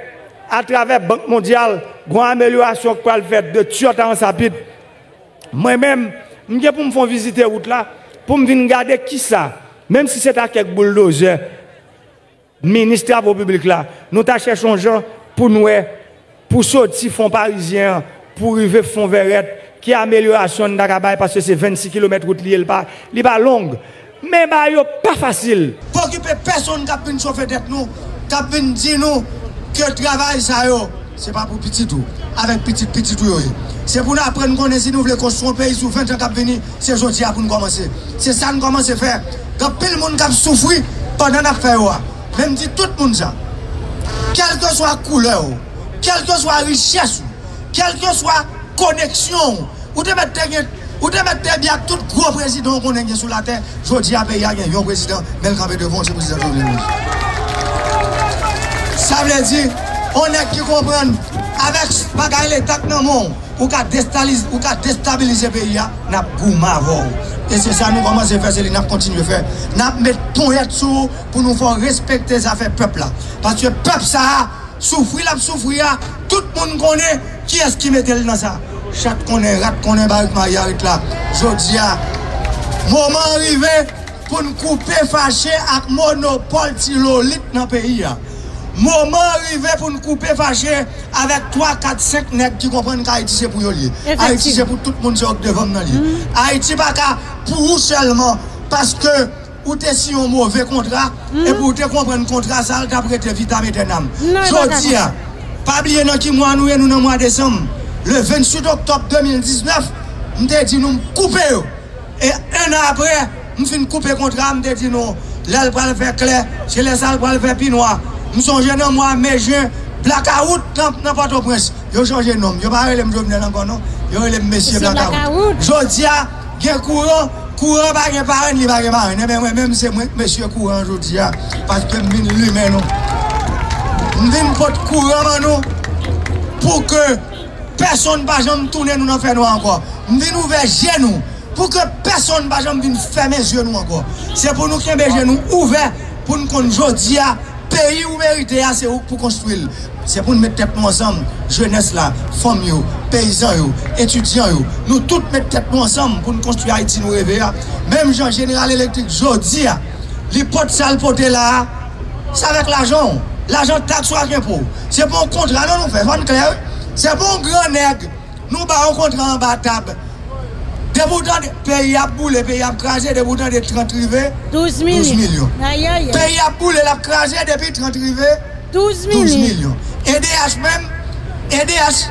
à travers Banque mondiale grande amélioration qu'on va faire de Tiote en sapit. Moi même m'gè pour me font visiter route là pour me venir regarder qui ça même si c'est à quelques bulldozer ministre travaux publics là nous t'a cherchons gens pour nous pour sortir fond parisien pour arriver fond verrette. Qui amélioration d'Akabay parce que c'est 26 km route lié le pas longue mais bah yo pas facile faut occuper personne qui a pu chauffer tête nous qui a pu dire nous que travail ça yo c'est pas pour petit tout avec petit tout c'est pour nous apprendre connaître si nous voulons construire un pays sous 20 ans qui a venir c'est aujourd'hui pour nous commencer c'est ça nous commencer faire quand pile monde qui a souffrir pendant n'a faire même dit tout le monde ça quelle que soit couleur quelle que soit richesse quelle que soit connexion. Ou te mettre bien tout gros président qu'on est sur la terre. Je dis à pays à un président, mais le camp devant, c'est président Jovenel Moïse. Ça veut dire, on est qui comprend, avec ce bagage l'État dans le monde, ou qu'à déstabiliser le pays, n'a pas goût. Et c'est ça nous commençons à faire, c'est ce que nous continuons à faire. Nous mettons un sous pour nous faire respecter les affaires du peuple. Parce que le peuple, ça souffrir, tout le monde connaît qui est-ce qui mettait dans ça. Chaque connaît, rat connaît, barik mariarit là. Je dis à moment arrivé pour nous couper fâché avec monopole tyrolite dans le pays. Moment arrivé pour nous couper fâché avec 3, 4, 5 nègres qui comprennent qu'Haïti c'est pour eux. Haïti c'est pour tout le monde qui est devant nous. Haïti pas pour vous seulement parce que ou t'es si un mauvais contrat, et pour te comprendre contrat, ça t'a prêté vitam aeternam. Je dis, pas oublier dans qui mois nous sommes, dans le mois de décembre, le 28 octobre 2019, nous avons dit nous couper. Et un an après, nous avons coupé le contrat, nous avons dit non, là le bras le fait clair, chez les salles le bras le fait pinois. Nous sommes jeunes en mois, mais jeunes, blackout, n'importe où prince. Ils ont changé de nom, ils ne parlent pas de Jovenel encore, non, ils ont les messieurs blackout. Je dis, il y a courant. Courant par les parents, il va les parents. Mais même c'est moi, monsieur courant, je dis, parce que je viens l'humain. Je viens porter courant pour que personne ne va jamais tourner nous dans le nous encore. Je viens ouvrir les genoux pour que personne ne va jamais fermer les genoux encore. C'est pour nous que les genoux ouverts, pour nous qu'on jodie, pays où mérité, c'est pour construire. C'est pour nous mettre tête ensemble, jeunesse là, famille, paysans, étudiants, nous tous mettre tête ensemble pour nous construire Haïti, nous rêver. Même Jean Général Électrique, jodi, les potes sales potés là, c'est avec l'argent. L'argent taxe ou impôt. C'est pour un contrat, non, nous faisons clair. C'est pour un grand nègre. Nous battons contrat en bas table. Des boutons de pays à boule, pays à craser, des boutons de 30 rivés, 12 millions. Pays à boule, la craser depuis 30 rivés, 12 millions. EDH même, EDH,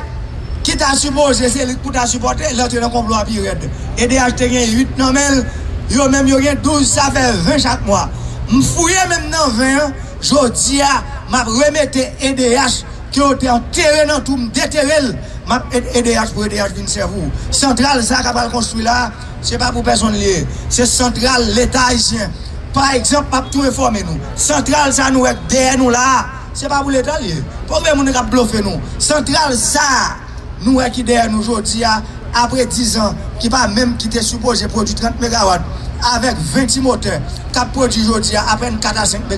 qui t'a supposé, c'est pour t'a supporté, là tu as un complot à pirate. EDH te gagne 8 nomels, yo même yo gagne 12, ça fait 20 chaque mois. M'fouye même dans 20, je dis à, m'a remetté EDH, qui a été enterré dans tout, m'déterré, m'a EDH pour EDH d'une cerveau. Centrale, ça qu'a pas construit là, c'est pas pour personne lié, c'est centrale, l'État haïtien. Par exemple, m'a tout informé nous. Centrale, ça nous est derrière nous là. Ce n'est pas pour l'État. Pour même nous bluffer nous. Central ça, nous qui derrière nous aujourd'hui, après 10 ans, qui va même quitter supposé produit 30 MW avec 20 moteurs, qui a produit aujourd'hui après 4 à 5 MW,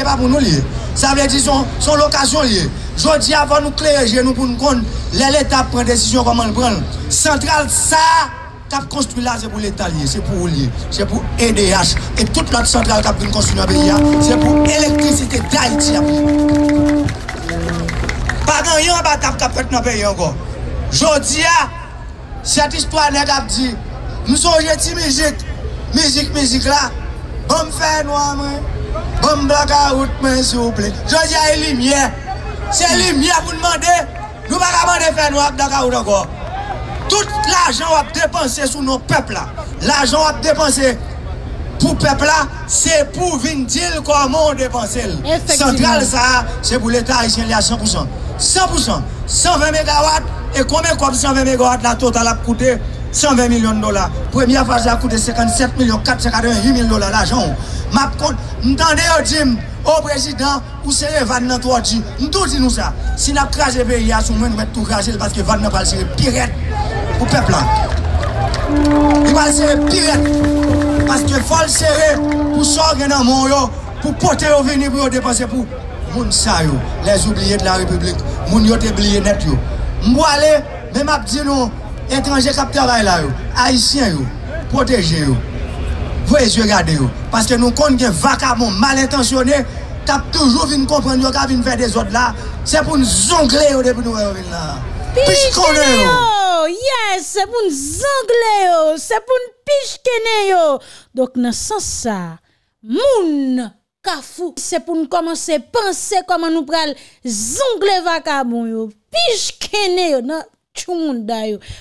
et pas pour nous lier. Ça veut dire son location liée. Aujourd'hui, avant nous clé, nous pour nous compte, l'État prend décision comment le prendre. Central ça, qui a construit là, c'est pour l'État lié, c'est pour lier, c'est pour EDH. Et toute notre centrale qui a construit dans le pays, c'est pour l'électricité d'Haïti. Pas gagné en bataille qui a fait dans le pays encore. Jodi a, cette histoire n'est pas dit. Nous sommes gentils musique là. Bon me faire noir, bon me blague route, mais s'il vous plaît. Jodi a une lumière. C'est lumière pour demander. Nous ne pouvons pas demander faire noir dans la route encore. Tout l'argent a dépensé sur nos peuples là. L'argent a dépensé pour le peuple là, c'est pour venir dire comment on dépense. Central ça, c'est pour l'État haïtien à 100%. 100%, 120 mégawatts. Et combien de 120 mégawatts la total a coûté $120 millions. Première phase a coûté $57 488 000 l'argent. Ma compte, m'tendez au président, ou c'est van nan toi dit. M'tou dit nous ça. Si n'a crasé pays à sous nous mettre tout crasé parce que van nan pas serrer pirate pour peuple là. Il va serrer pirate parce que faut le serrer pour sortir dans mon yo, pour porter au venir pour dépenser pour moun sa yo, les oubliés de la République, moun yo te oublié net yo. M'bo aller même a dit nous étrangers qui travaillent là yo, haïtiens yo, protéger yo. Voyez, je regarde yo. Parce que nous comptons que vacabon mal intentionné, t'as toujours venu comprendre yo, qui vient faire des autres là. C'est pour nous zongler yo depuis nous venons là. Pichkene yo, yes, c'est pour nous zongler yo, c'est pour nous pichkene yo. Donc dans ce sens ça, moun kafou, c'est pour nous commencer à penser comment nous pral zongler vacabon yo, pichkene yo. Non?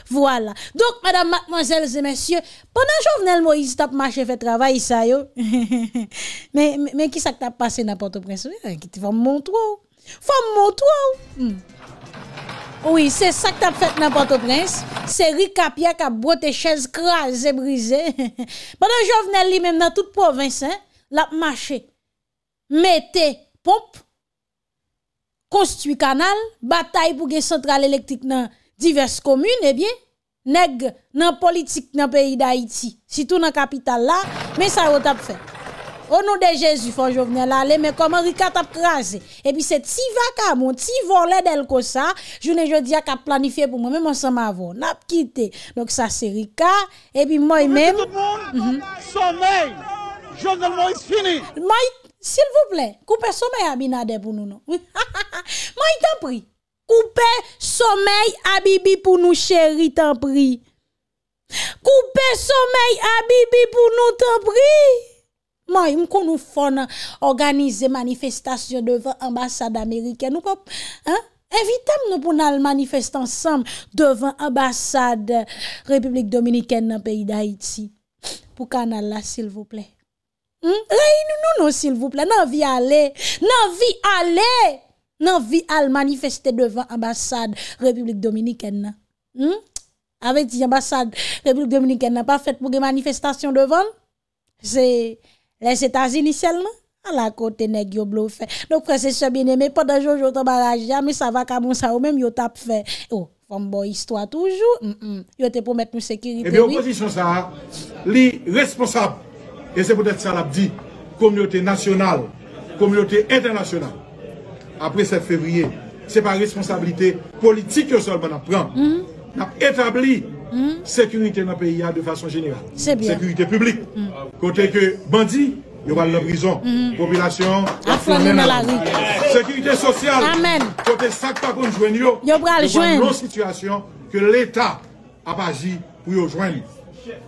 Voilà. Donc, madame, mademoiselles et messieurs, pendant Jovenel Moïse t'a marché fait travail, ça yo. mais qui ça t'a passé n'importe Port-au-Prince? Qui va montrer? Oui, c'est ça que t'as fait n'importe Port-au-Prince. C'est Rika Pierre qui a broté chaise crasée, brisée. Pendant Jovenel lui même dans toute province, hein, l'a marché. Mettez pompe, construit canal, bataille pour une centrale électrique dans diverses communes, eh bien, nèg nan politique nan pays d'Haïti, surtout nan capitale là, mais ça yo tap fait. Au nom de Jésus, faut Jovenel aller, mais comment Rika tap crasé. Et puis c'est ti vacabon, ti volet d'el ko ça, journée jodi a ka planifié pour moi même ensemble avant, n'a quitté. Donc ça c'est Rika et puis moi même sommeil. Jovenel Moïse fini. Mike, s'il vous plaît, coupez sommeil Abinader pour nous non. Mike t'en prie. Coupe sommeil Abibi pour nous chéri t'en prie. Coupe sommeil Abibi pour nous t'en prie. Moi, il nous font organiser manifestation devant ambassade américaine. Nous pas hein? Invitez-nous pour nous manifester ensemble devant ambassade République dominicaine dans le pays d'Haïti. Pour canal là s'il vous plaît. Réunis-nous s'il vous plaît. N'en vi aller. N'en vi aller. Non, vi al manifester devant ambassade République Dominicaine. Avec ambassade République Dominicaine n'a pas fait pour une manifestation devant. C'est les États-Unis seulement. À la côté nèg yo bluff. Donc frère c'est ça bien aimé pendant jojo ton barrage mais ça va comme ça ou même yo tap fait. Oh, femme bonne histoire toujours. Yo te promet nous sécurité. Et bien opposition ça, li responsable. Et c'est peut-être ça l'a dit communauté nationale, communauté internationale. Après 7 février, c'est pas responsabilité politique que seulement on prend. On a établi sécurité dans le pays de façon générale. Sécurité publique. Côté que bandits, ils vont en prison. Population, affronter dans la rue. Sécurité sociale. Amen. Côté ça que nous joignons, ils vont dans une situation que l'État a pas agi pour y rejoindre.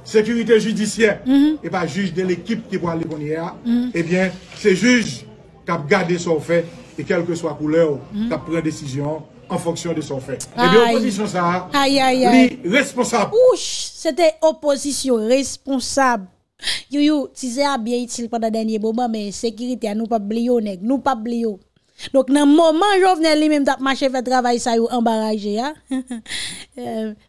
Sécurité judiciaire, et pas juge de l'équipe qui va aller pour hier. Eh bien, c'est juge qui a gardé son fait. Et quelle que soit la couleur, tu prends décision en fonction de son fait. Et bien, opposition, ça, les responsables. Ouch, c'était opposition responsable. You, si c'est bien utile pendant le dernier moment, mais sécurité, nous pas blio, nèg, nous pas blio. Donc, dans le moment où Jovenel lui-même t'a marché faire travail, ça yo embarrassé, hein?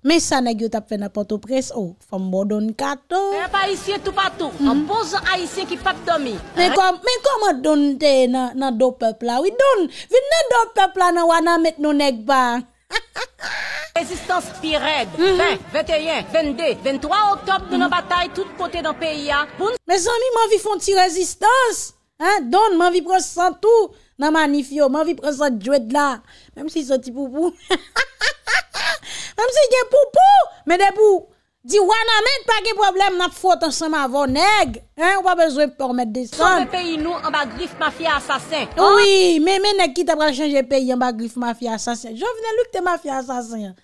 Mais ça, nèg, yo t'a fait n'importe presse, oh, femme bonne carte. Mais pas ici, tout partout. Un bon haïtien qui pas dormir. Mais comment donne dans deux peuples là? Oui, donne. Venez deux peuples là, nous allons mettre nos nèg bas. Résistance pirate, 20, 21, 22, 23 octobre, nous avons bataille tout côté dans le pays. Mes amis, m'en vie font-ils résistance? Hein? Donne, m'en vie prendre sans tout. Nan manifio, m'en vi prend ça jouet là, même si c'est petit poupou. Même si c'est poupou, mais des pou, Dis ouais non mais pas de problème n'a faute ensemble avant nèg hein on pas besoin pour mettre des sommes pays nous en bas griffe mafia assassin hein? Oui mais nèg qui t'a pas changer pays en bas griffe mafia assassin Jovenel Louis t'es mafia assassin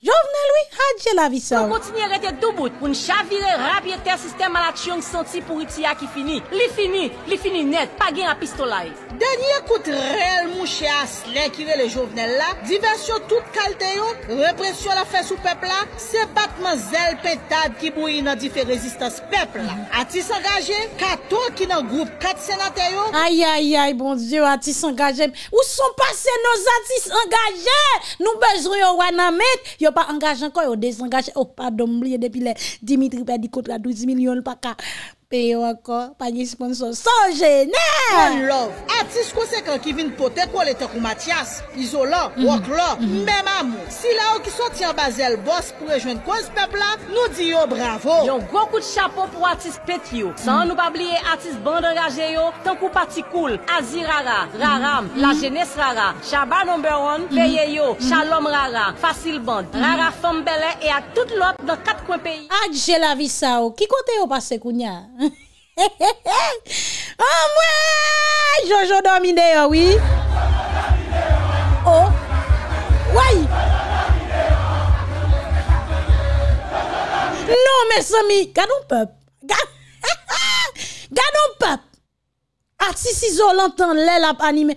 Jovenel Louis hadje la vie ça on continue rester tout bout pour chavirer rapide terre système à la tchong senti pour itia qui fini li fini net pas gain à pistolet dernier coup de réel mon cher Asselin qui est le Jovenel là diversion toute qualité répression la fait sous peuple là c'est battement zèle pétade qui bouille dans différentes résistances peuple là artiste engagé 14 qui dans groupe 4 sénateurs aïe aïe aïe bon Dieu artiste engagé où sont passés nos artistes engagés nous besoin wa nan met yo pas engagé encore yo désengagé oh pardon oublié depuis les Dimitri perdu contrat 12 millions pas ka payer encore pas de sponsor sans gêner love artiste conséquent qui vient porter pour les comme Mathias isolant walk là même amour si là qui sorti en basel boss pour rejoindre cause peuple là nous dit yo bravo yon gros coup de chapeau pour artiste Petio sans nous pas oublier artiste bande engagé yo tant coup parti cool Azirara Raram la jeunesse Rara Chaba number 1 paye yo Shalom Rara facile bande Rara femme belle et à toute l'autre dans quatre coins pays adjé la vie ça qui côté yo passer kounya oh ouais Jojo Domineo oui oh ouais non mes amis gardons peuple artiste isolant en l'aile à animer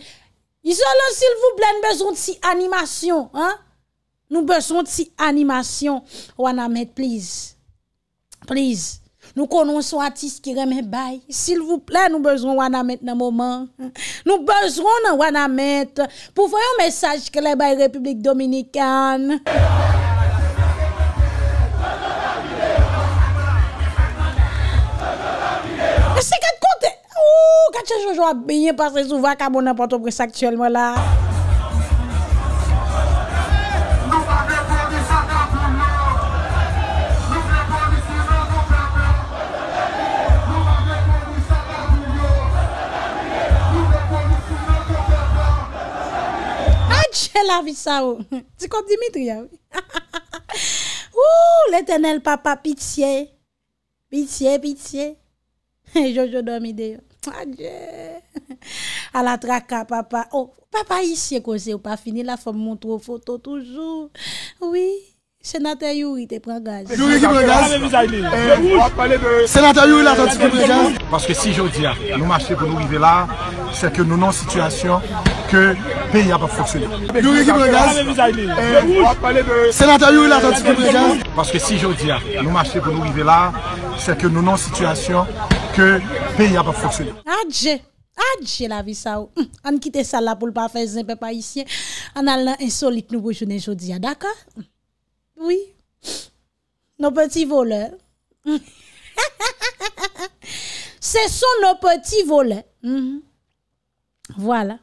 isolant s'il vous plaît nous besoin de si animation hein nous besoin de si animation wana met please nous connaissons artistes qui remet bail. S'il vous plaît, nous besoin wana mettre dans moment. Nous besoin dans wana mettre pour faire un message que les bail République Dominicaine. C'est quel côté? Ouh, quand je joue à bien passer sous vacabon n'importe quoi actuellement là. La vie ça c'est comme Dimitri ouh l'éternel papa pitié Jojo Domide à la traka papa oh papa ici cause ou pas fini la femme montre photo toujours oui sénateur Yuri te prend gaz sénateur Yuri la gaz parce que si je dis nous marcher pour nous arriver là c'est que nous non situation que le pays n'a pas fonctionné. Sénateur Yuri la parce que si je dis nous marcher pour nous arriver là c'est que nous non situation que le pays n'a pas fonctionné. Adje la vie ça on quitter ça là pour pas faire un peuple haïtien en allant insolite nous rejoindre aujourd'hui d'accord. Oui, nos petits voleurs. Ce sont nos petits voleurs. Voilà.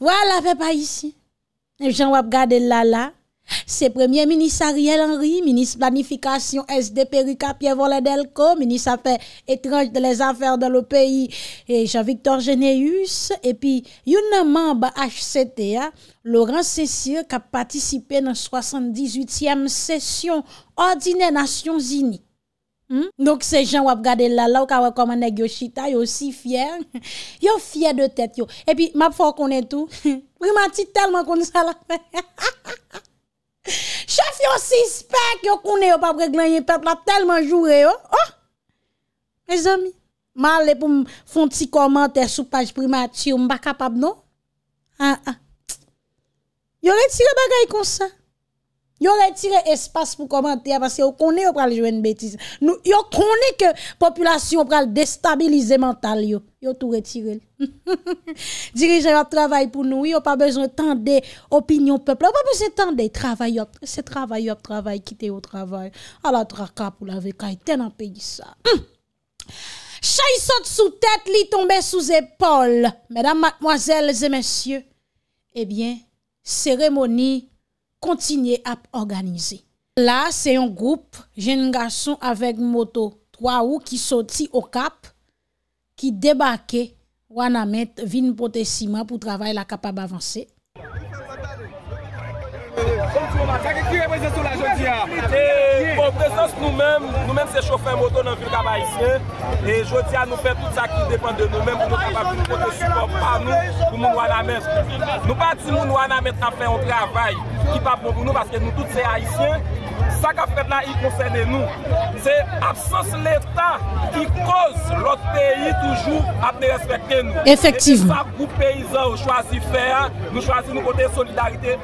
Voilà, papa ici. Jean wap gade là. C'est Premier ministre Ariel Henry, ministre planification SDP Rika Pierre Voledelko, ministre affaires étranges de les affaires dans le pays et Jean-Victor Généus et puis une membre HCTA Laurent Cessier qui a participé dans 78e session ordinaire Nations Unies. Donc ces gens wap gade là ou ka comment nèg yo chita yo si fier. Yo fier de tête yo. Et puis m'a faut connait tout. Primati tellement qu'on ça la fait. Chef yo suspect yo connait yo pas régler peuple tellement joué yo. Oh! Mes amis, mal pour font petit commentaire sur page primature, on pas capable non? Ah. Yo retire bagay comme ça. Yo retire espace pour commenter parce que yo connait yo pral jouer une bêtise. Nous yo connait que population pral déstabiliser mental yo. Yo tout retiré. Dirigeant travail pour nous, yo pas besoin tendre opinion peuple. Yo pas besoin tendre travail, c'est travail quitter au travail. À la traka pour la vekaï dans pays ça. Chay saute sous tête, li tombe sous épaule. Mesdames, mademoiselles et messieurs, eh bien, cérémonie continue à organiser. Là, c'est un groupe jeune garçon avec moto 3 roues qui sorti au Cap. Qui débarquait Wanamet vin potesima pour travailler la capable avancer. Et pour présence nous-mêmes c'est chauffeurs moto dans le ville haïtien. Et je dis à nous faire tout ça qui dépend de nous-mêmes pour nous capables de porter support par nous pour nous voir la mer. Nous ne partons nous voir la mer à faire un travail qui n'est pas bon pour nous parce que nous tous c'est haïtiens. Ça qu'a fait là, il concerne nous. C'est l'absence de l'État qui cause l'autre pays toujours à ne respecter nous. Effectivement. Et c'est ça que les paysans ont choisi de faire. Nous choisissons de porter solidarité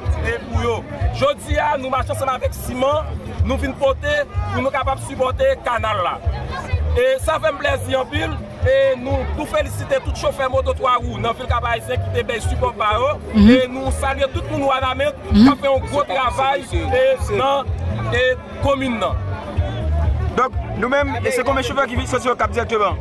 pour eux. Je dis à nous marchons avec Simon, nous venons porter pour nous capables de supporter le canal là. Et ça fait plaisir en pile. Et nous tout féliciter tout chauffeur moto 3 roues dans le ville haïtien qui débèle support par eux. Et nous saluons tout le monde à la main qui a fait un gros travail et commune. Donc nous-mêmes, c'est combien de chauffeurs qui vivent sur le cap directement?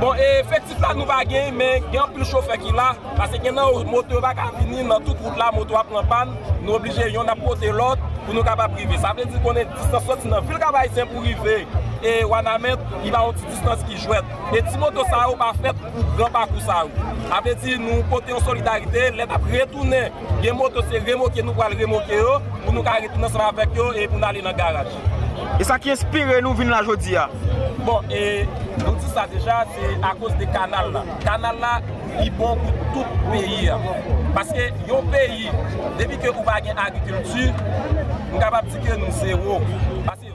Bon, effectivement, nous ne pouvons pas gagner, mais il y a plus de chauffeurs qui sont là, parce que nos moteurs qui viennent dans toute route là, moto prend panne, nous obligés de porter l'autre pour nous capables priver. Ça veut dire qu'on est distance dans la ville haïtienne pour arriver. Et Wanamet, il a une petite distance qui joue. Et si moto ça n'est pas fait pour grand parcours ça. Ça veut dire nous portons en solidarité, l'État retourner. Les motos c'est remorquer, nous allons remorquer pour nous retourner avec eux et pour nous aller dans le garage. Et ça qui inspire nous venir là aujourd'hui. Bon, et nous disons ça déjà, c'est à cause des canaux là. Le canal là, il est bon pour tout le pays. Parce que un pays, depuis que nous avons une agriculture, nous sommes capables de dire que nous sommes zéro. Parce que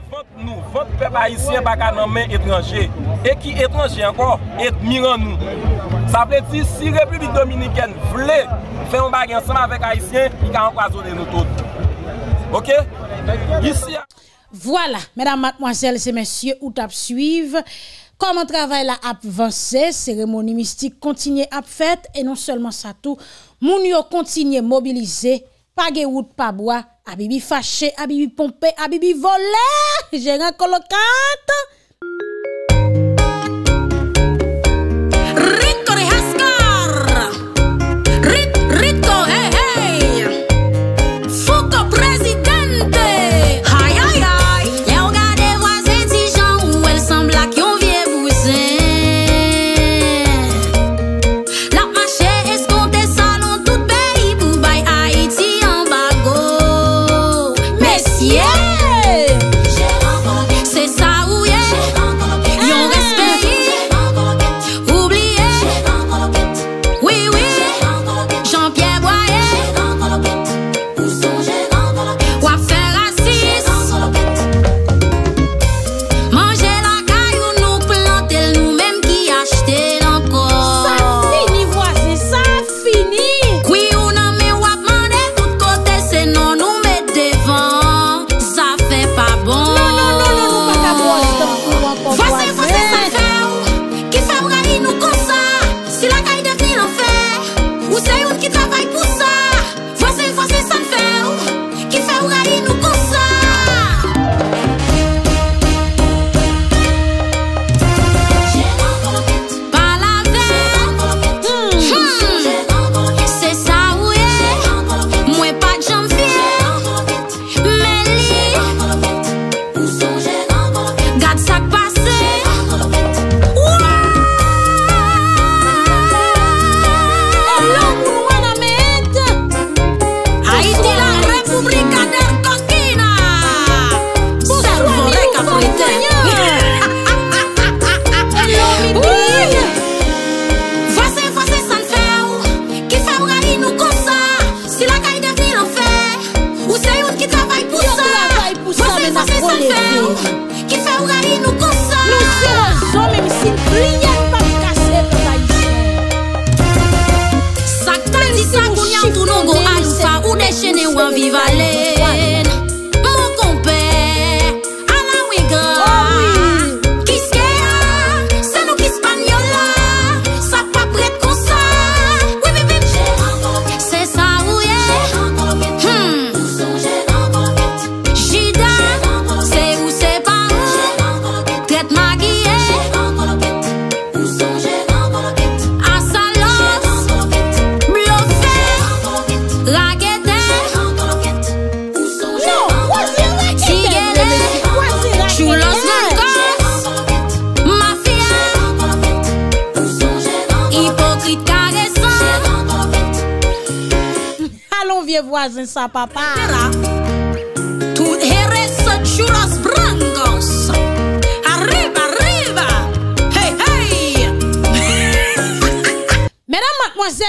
nous, votre peuple haïtien, pas dans main étranger. Et qui étranger encore, admirant nous. Ça veut dire que si la République dominicaine voulait faire un bagage ensemble avec les Haïtiens, il va empoisonner nous tous. Ok? Ici. Voilà, mesdames, mademoiselles et messieurs, où t'as suivre. Comment travail la avancé, cérémonie mystique continue à faire et non seulement ça tout, moun yo continue mobiliser, pas de route, pas bois, abibi fâché, abibi pompé, abibi volé, gérant colocante. Rico de Hascar, Rico, hey, hey, Foucault présidente. Voisin sa papa.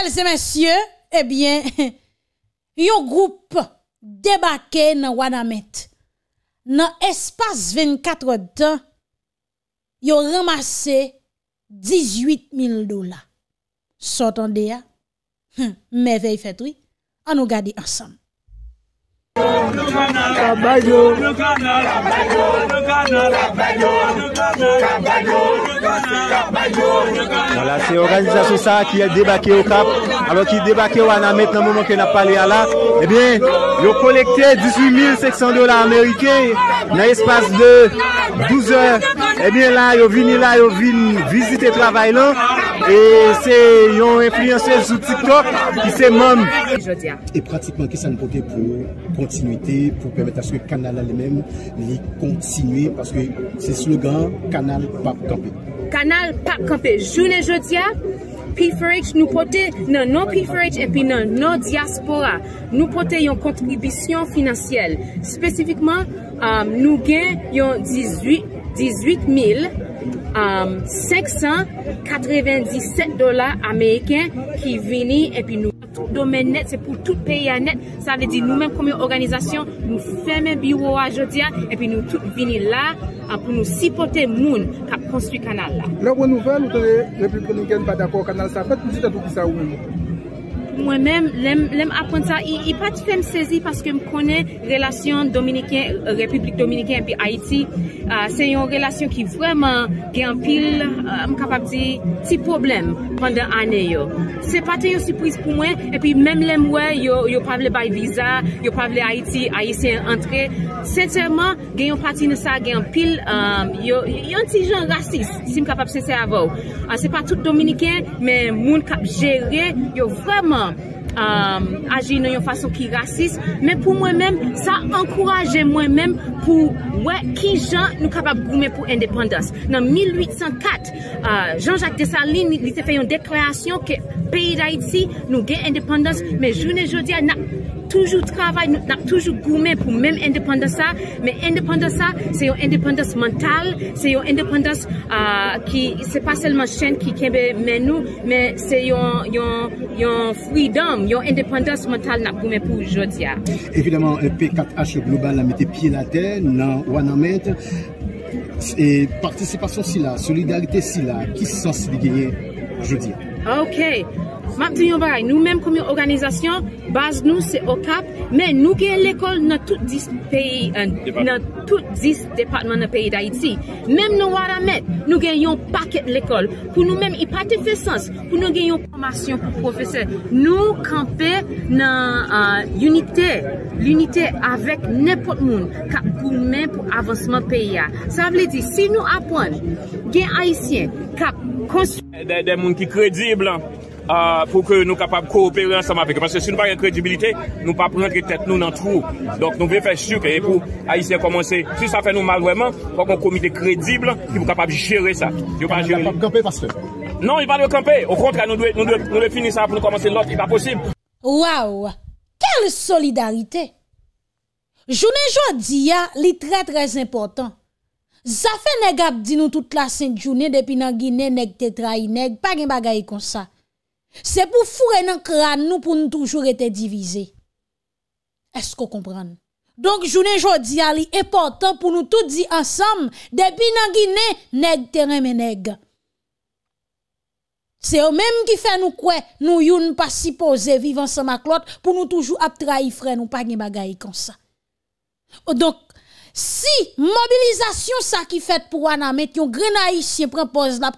Mesdames et messieurs, eh bien, un groupe débarqué dans Wanamet. Dans l'espace 24 heures de temps, ils ont ramassé $18,000. S'entendez, merveille fait oui. On nous garde ensemble. Voilà, c'est l'organisation ça qui a débarqué au Cap. Alors qu'il débarqué au Anamet dans le moment qu'on a parlé à là, eh bien, ils ont collecté $18,500 américains dans l'espace de 12 heures. Eh bien là, ils ont venu visiter le travail là. Et c'est ils ont influencé sur TikTok qui c'est même. Et pratiquement, qu'est-ce que ça nous portait pour continuité, pour permettre à ce que le canal lui-même continue, parce que c'est le slogan canal pas campé. Canal pas campé. Journée jeudi, P4H nous portait non P4H et puis non diaspora. Nous portons une contribution financière. Spécifiquement, nous gagnons 18 597 $ américains qui viennent et puis nous tout domaine net, c'est pour tout pays à net. Ça veut dire nous-mêmes comme organisation, nous fermons bureau à Jodia et puis nous tous venons là pour nous supporter moun qui construit canal là. La bonne nouvelle, vous avez République dominicaine pas d'accord canal ça fait tout tout ça. Moi-même, l'aime apprendre ça. Il pas de faire me saisir parce que je connais relation dominicaine, République dominicaine et puis Haïti. C'est une relation qui vraiment a un pile, capable de dire, petit problème pendant l'année. C'est pas une surprise pour moi. Et puis même les mois, yo pas voulu bail visa, yo pas voulu Haïti, Haïtien entrer. Sincèrement, il y a une partie de ça, il y a un pile, il y a un petit genre raciste, si je suis capable de cesser avant. C'est pas tout dominicain, mais moun cap gérer, yo vraiment agir de façon qui raciste, mais pour moi-même, ça encourage moi-même pour ouais, qui gens nous capables de gommer pour indépendance. Dans 1804, Jean-Jacques Dessalines il fait une déclaration que pays d'Haïti nous gagne indépendance, mais journée aujourd'hui n'a toujours travaillé, nous n'a toujours gommé pour même indépendance ça, mais indépendance ça, c'est une indépendance mentale, c'est une indépendance qui c'est pas seulement chaîne qui mais nous, mais c'est une freedom. Yon indépendance mentale n'a pas pour aujourd'hui. Évidemment, le P4H global a mis pied à la terre, dans Wanamet. Et participation si là, solidarité si là, qui sens de gagner aujourd'hui? Ok. Nous-mêmes, comme organisation, base nous, c'est au Cap, mais nous avons l'école dans tous 10 pays, dans tous 10 départements du pays d'Haïti. Même dans Wanamet, nous avons un paquet de l'école. Pour nous-mêmes, il n'y a pas de sens. Pour nous, nous avons une formation pour professeurs. Nous camper dans l'unité avec n'importe qui pour avancement pays. Ça veut dire, si nous apprenons, des Haïtiens qui construisent des gens qui sont crédibles. Pour que nous capables de coopérer ensemble avec eux. Parce que si nous n'avons pas de crédibilité, nous ne pouvons pas prendre tête nous dans le trou. Donc nous devons faire sûr que pour Haïtiens commencer, si ça fait nous mal vraiment, il faut qu'on comité crédible qui est capable de gérer ça. Il ne faut pas camper parce que... Non, il ne faut pas camper. Au contraire, nous devons finir ça pour nous commencer l'autre. Ce n'est pas possible. Waouh! Quelle solidarité! Journée jodia, c'est très très important. Ça fait nèg ap di nous toute la sainte journée depuis nan Guinée, nèg te trahi nèg, pas gen bagay comme ça. C'est pour fourrer dans le crâne nous pour nous toujours être divisés. Est-ce qu'on comprend? Donc, journée jodi a li important pour nous tout dire ensemble, depuis nan Guinée, nèg terrain men nèg. C'est eux même qui fait nous quoi, nous youn pas supposé vivre ensemble avec l'autre pour nous toujours ap trahi frère nous pas gen bagay comme ça. Donc, si mobilisation ça qui fait pour Wanamet, yon Haïtien prend pause la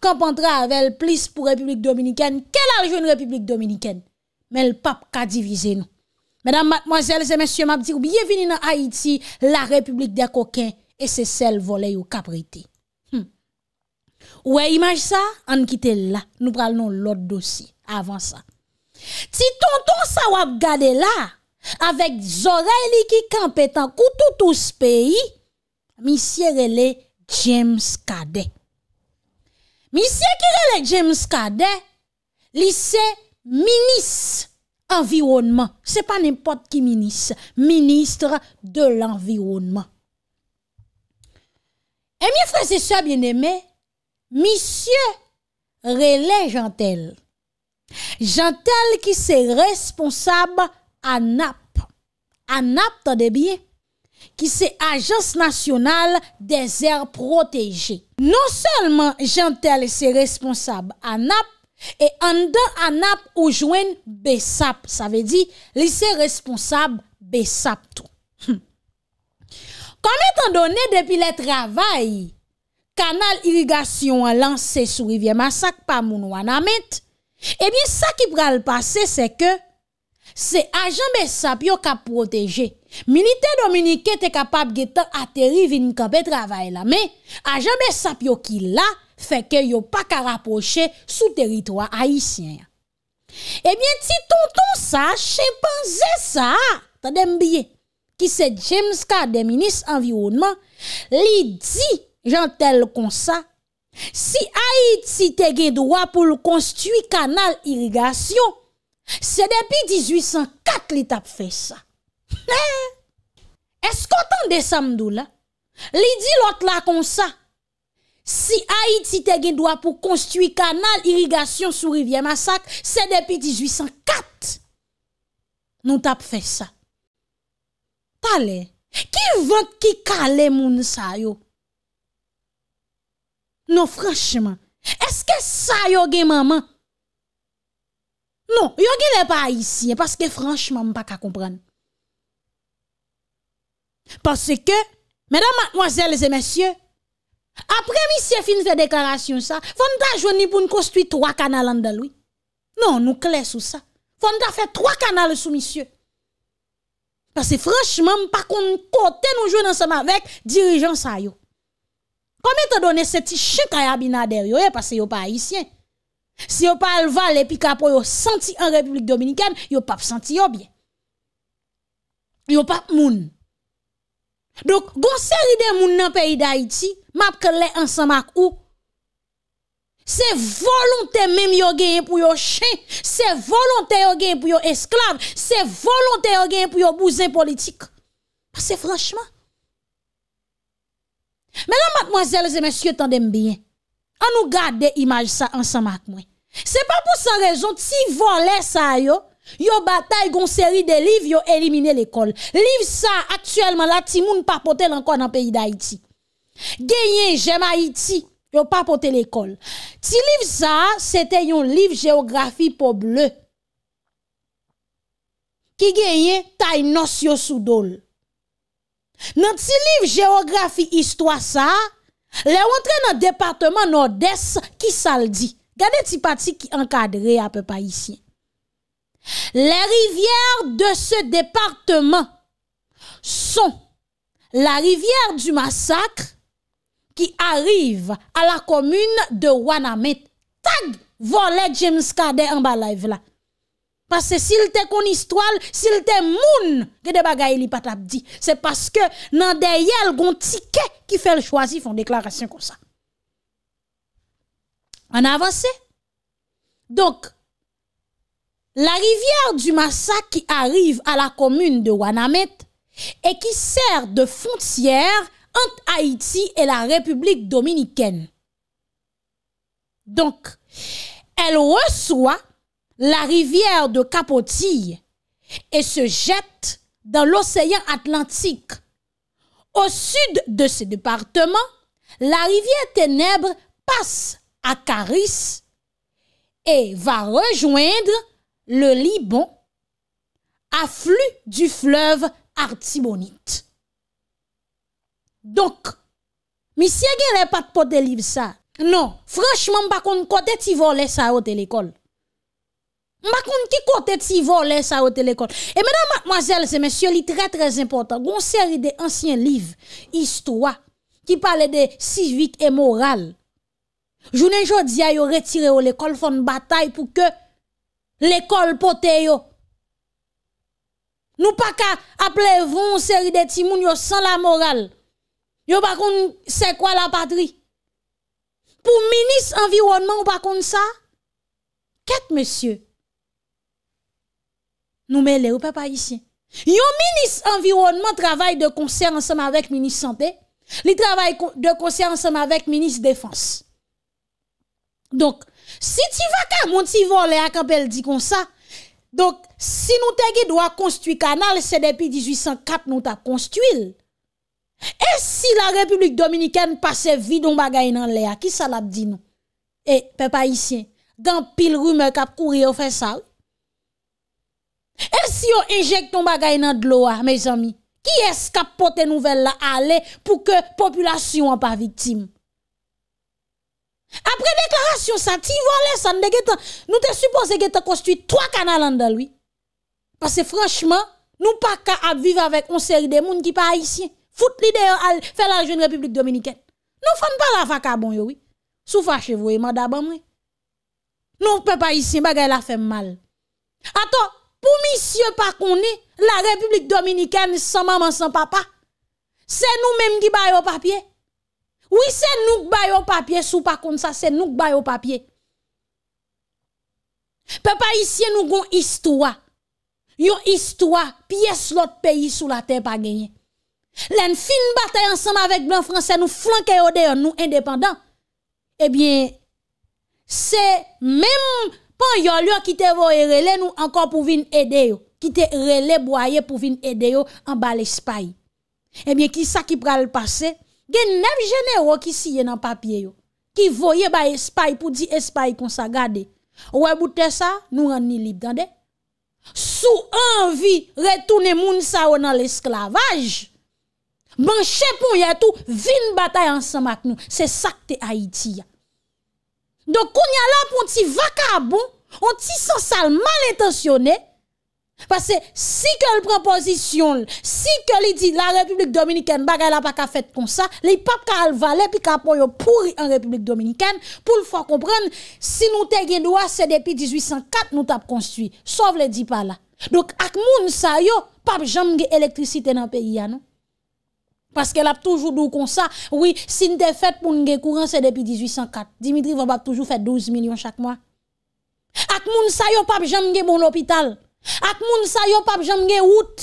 campandra avec plus pour République Dominicaine, quelle a une République Dominicaine? Mais le pape ka diviser nous. Mesdames, mademoiselles et messieurs, m'a dit bienvenue dans Haïti, la République des coquins et c'est celle volée ou caprité. Ouais, image ça, on quitte là. Nous prenons l'autre dossier avant ça. Si tonton ça wap gade là, avec Zorelli qui campait en couteau tout ce pays, monsieur relé James Cadet. Monsieur qui relé James Cadet, lycée ministre environnement. Ce n'est pas n'importe qui ministre, ministre de l'environnement. Et mes frères et sœurs bien-aimés, monsieur relé Gentil, Jantel qui c'est responsable à NAP. À NAP, t'as bien? Qui c'est Agence nationale des aires protégées. Non seulement Jantel c'est responsable à NAP, et en dedans à NAP ou joindre BESAP. Ça veut dire, il c'est responsable BESAP tout. Comme étant donné depuis le travail, canal irrigation lancé sur rivière Massac par Mounouanamet, eh bien, ça qui pral passer, c'est que c'est agent BESAP qui a protégé. Militaire dominicain est capable de atterrir vin camper travail là, mais agent BESAP qui là fait que yo pas ka rapprocher sous territoire haïtien. Eh bien, si tonton ça, chimpanzé ça, tendez bien, qui c'est James Cadet, ministre environnement, li dit Jantel comme ça, si Haïti te gen droit pour construire canal irrigation, c'est depuis 1804 li t'a fait ça. Est-ce qu'on tende ça m'dou là? Li dit l'autre là comme ça. Si Haïti te gen droit pour construire canal irrigation sur rivière Massac, c'est depuis 1804. Nous t'a fait ça. Parlez. Qui vante qui calé moun sa yo? Non, franchement. Est-ce que ça yo gen maman? Non, yo gen le pas ici parce que franchement m'pa ka comprendre. Parce que mesdames, mademoiselles et messieurs, après monsieur fin fait déclaration ça, font ta joindre pour construire 3 canaux en dedans lui. Non, nous clair sur ça. Font ta faire 3 canaux sous monsieur. Parce que franchement, pas qu'on côté nous jouer ensemble avec dirigeants ça yo. Comment te donner ce petit chien à Abinader yo parce que yo pas haïtien. Si yo pas le val et puis qu'après yo senti en République dominicaine, yo pas senti yo bien. Yo pas moun. Donc gon série de moun dans pays d'Haïti, m'a kle ensemble ak ou. C'est volonté même yo gagne pour yo chien, c'est volonté yo gagne pour yo esclave, c'est volonté yo gagne pour yo bousin politique. Parce que franchement, mesdames, mademoiselles et messieurs, tendez bien. On nous garde image ça ensemble avec moi. C'est pas pour sans raison si voler ça yo bataille gon série de livres yo éliminer l'école. Livre ça actuellement la ti moun pa potel encore dans pays d'Haïti. Gagné j'aime Haïti, yo pa potel l'école. Ti livre ça c'était un livre géographie peau bleu. Qui gagné taille nos yo sous dol. Nan ti livre géographie histoire ça, les rentrées dans le département nord-est qui ça le dit. Regardez ti parti qui encadré à peu près ici. Les rivières de ce département sont la rivière du Massacre qui arrive à la commune de Wanamet. Tag volet James Cadet en bas live là. Parce que s'il te kon histoire, s'il te moun, que de bagay li patap di, c'est parce que nan deyel gon ticket qui fait le choisi font déclaration comme ça. En avance. Donc la rivière du Massacre qui arrive à la commune de Wanamet et qui sert de frontière entre Haïti et la République dominicaine. Donc elle reçoit la rivière de Capotille et se jette dans l'océan Atlantique. Au sud de ce département, la rivière Ténèbres passe à Caris et va rejoindre le Liban, affluent du fleuve Artibonite. Donc, monsieur Guélé pas de poté livre ça. Non, franchement, pas qu'on côté ti volé ça au télécole. Ma compte qui côté ti volé ça au télécole. Et mesdames, mademoiselles et messieurs, li très très important. Gon série de anciens livres, histoire, qui parlait de civique et morale. Journée jodi a yo retiré au l'école font bataille pour que l'école pote yo. Nous pas ka appeler von série de ti moun yo sans la morale. Yo pas kon c'est quoi la patrie. Pour ministre environnement ou pas kon ça? Qu'est-ce monsieur? Nous mêlons ou pas ici. Yon ministre environnement travaille de concert ensemble avec ministre santé. Li travaille de concert ensemble avec ministre défense. Donc, Si tu vas qu'à mon ti voler à Campbell dit comme ça. Donc si nous t'ai doit construire canal c'est depuis 1804 nous t'a construit. Et si la République dominicaine passait vide on bagaille dans l'air, qui ça l'a dit nous? Et peuple haïtien, grand pile rumeur cap courir fait ça. Et si on injecte ton bagaille dans de l'eau mes amis, qui est-ce qui a porté nouvelle là aller pour que population en pas victime? Après déclaration, ça, ti volé, ça, nous te supposé que tu as construit 3 canaux dans lui. Parce que franchement, nous pas qu'à vivre avec une série de monde qui pas haïtien. Fout l'idée à faire la jeune République dominicaine. Nous faisons pas la vacabon, oui. Sous fâché, vous voyez, madame, oui. Nous, peuple haïtien, bagay la fait mal. Attends, pour monsieur pas qu'on est, la République dominicaine sans maman, sans papa, c'est nous-mêmes qui baillons au papier. Oui, c'est nous qui baillons papier, sous pas comme ça, c'est nous qui baillons papier. Peuple haïtien, nous avons histoire. Yon histoire, pièce l'autre pays sous la terre pas gagné. L'en fin bataille ensemble avec blanc français, nous flanquer au dehors, nous indépendants. Eh bien, c'est même pas yon qui te voye relé nous encore pour venir aider yo, qui te relé boyer pour venir aider yo en bas l'Espagne. Eh bien, qui ça qui pral passer? Gen 9 généraux qui siye dans papier yo qui voyait ba espagne pour dire espagne qu'on sa gade. Ouais bouté ça nous rend ni libre tande. Sous envie retourner moun sa dans l'esclavage. Banche pour y a tout vinn bataille ensemble avec nous. C'est ça que t'es Haïti. Donc qu'on y a là pour ti vacabon, on ti sans sale mal intentionné. Parce que si que le proposition, si que il dit la République dominicaine bagay la pas ka fait comme ça, les pas ka valer puis ka pour pourri en République dominicaine pour le faire comprendre si nous te gen droit c'est depuis 1804 nous t'a construit. Sauf le dit pas là. Donc ak moun sa yo pas jambe électricité dans pays non. Parce qu'elle a toujours dou comme ça. Oui, si nous te fait pour nous gen courant c'est depuis 1804. Dimitri va pas toujours faire 12 millions chaque mois. Ak moun sa yo pas jambe gen bon l'hôpital. Ak moun sa yo pap jam gen route.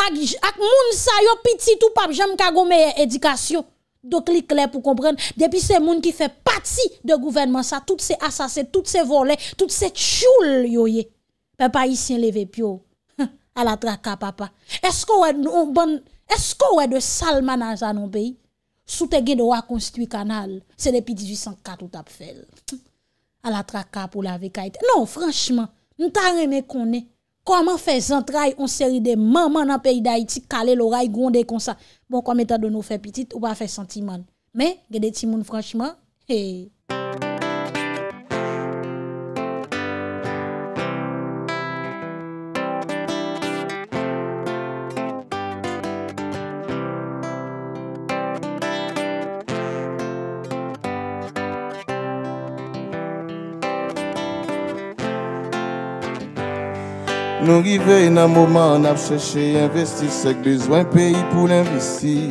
Ak moun sa yo petit tout pap jam ka gon meilleure éducation. Donc li clair pour comprendre depuis ces moun qui fait partie de gouvernement ça toutes ces assassins, toutes ces volets, toutes ces choule yo yé. Papa ici levé pio à la traka papa. Est-ce qu'on est de sale manage dans nos pays? Sous te gen droit construire canal, c'est depuis 1804 ou t'a fait. À la traka pour la vekaite. Non, franchement, nous t'as aimé qu'on est. Comment faire entrailles en série de mamans dans le pays d'Haïti, caler l'oreille, gronder comme ça. Bon, comme étant de nous faire petite, ou pas faire sentiment. Mais, il y a des petits mouns, franchement, hey. Nous arrivons dans un moment où on a cherché à investir, c'est que besoin pays pour l'investir.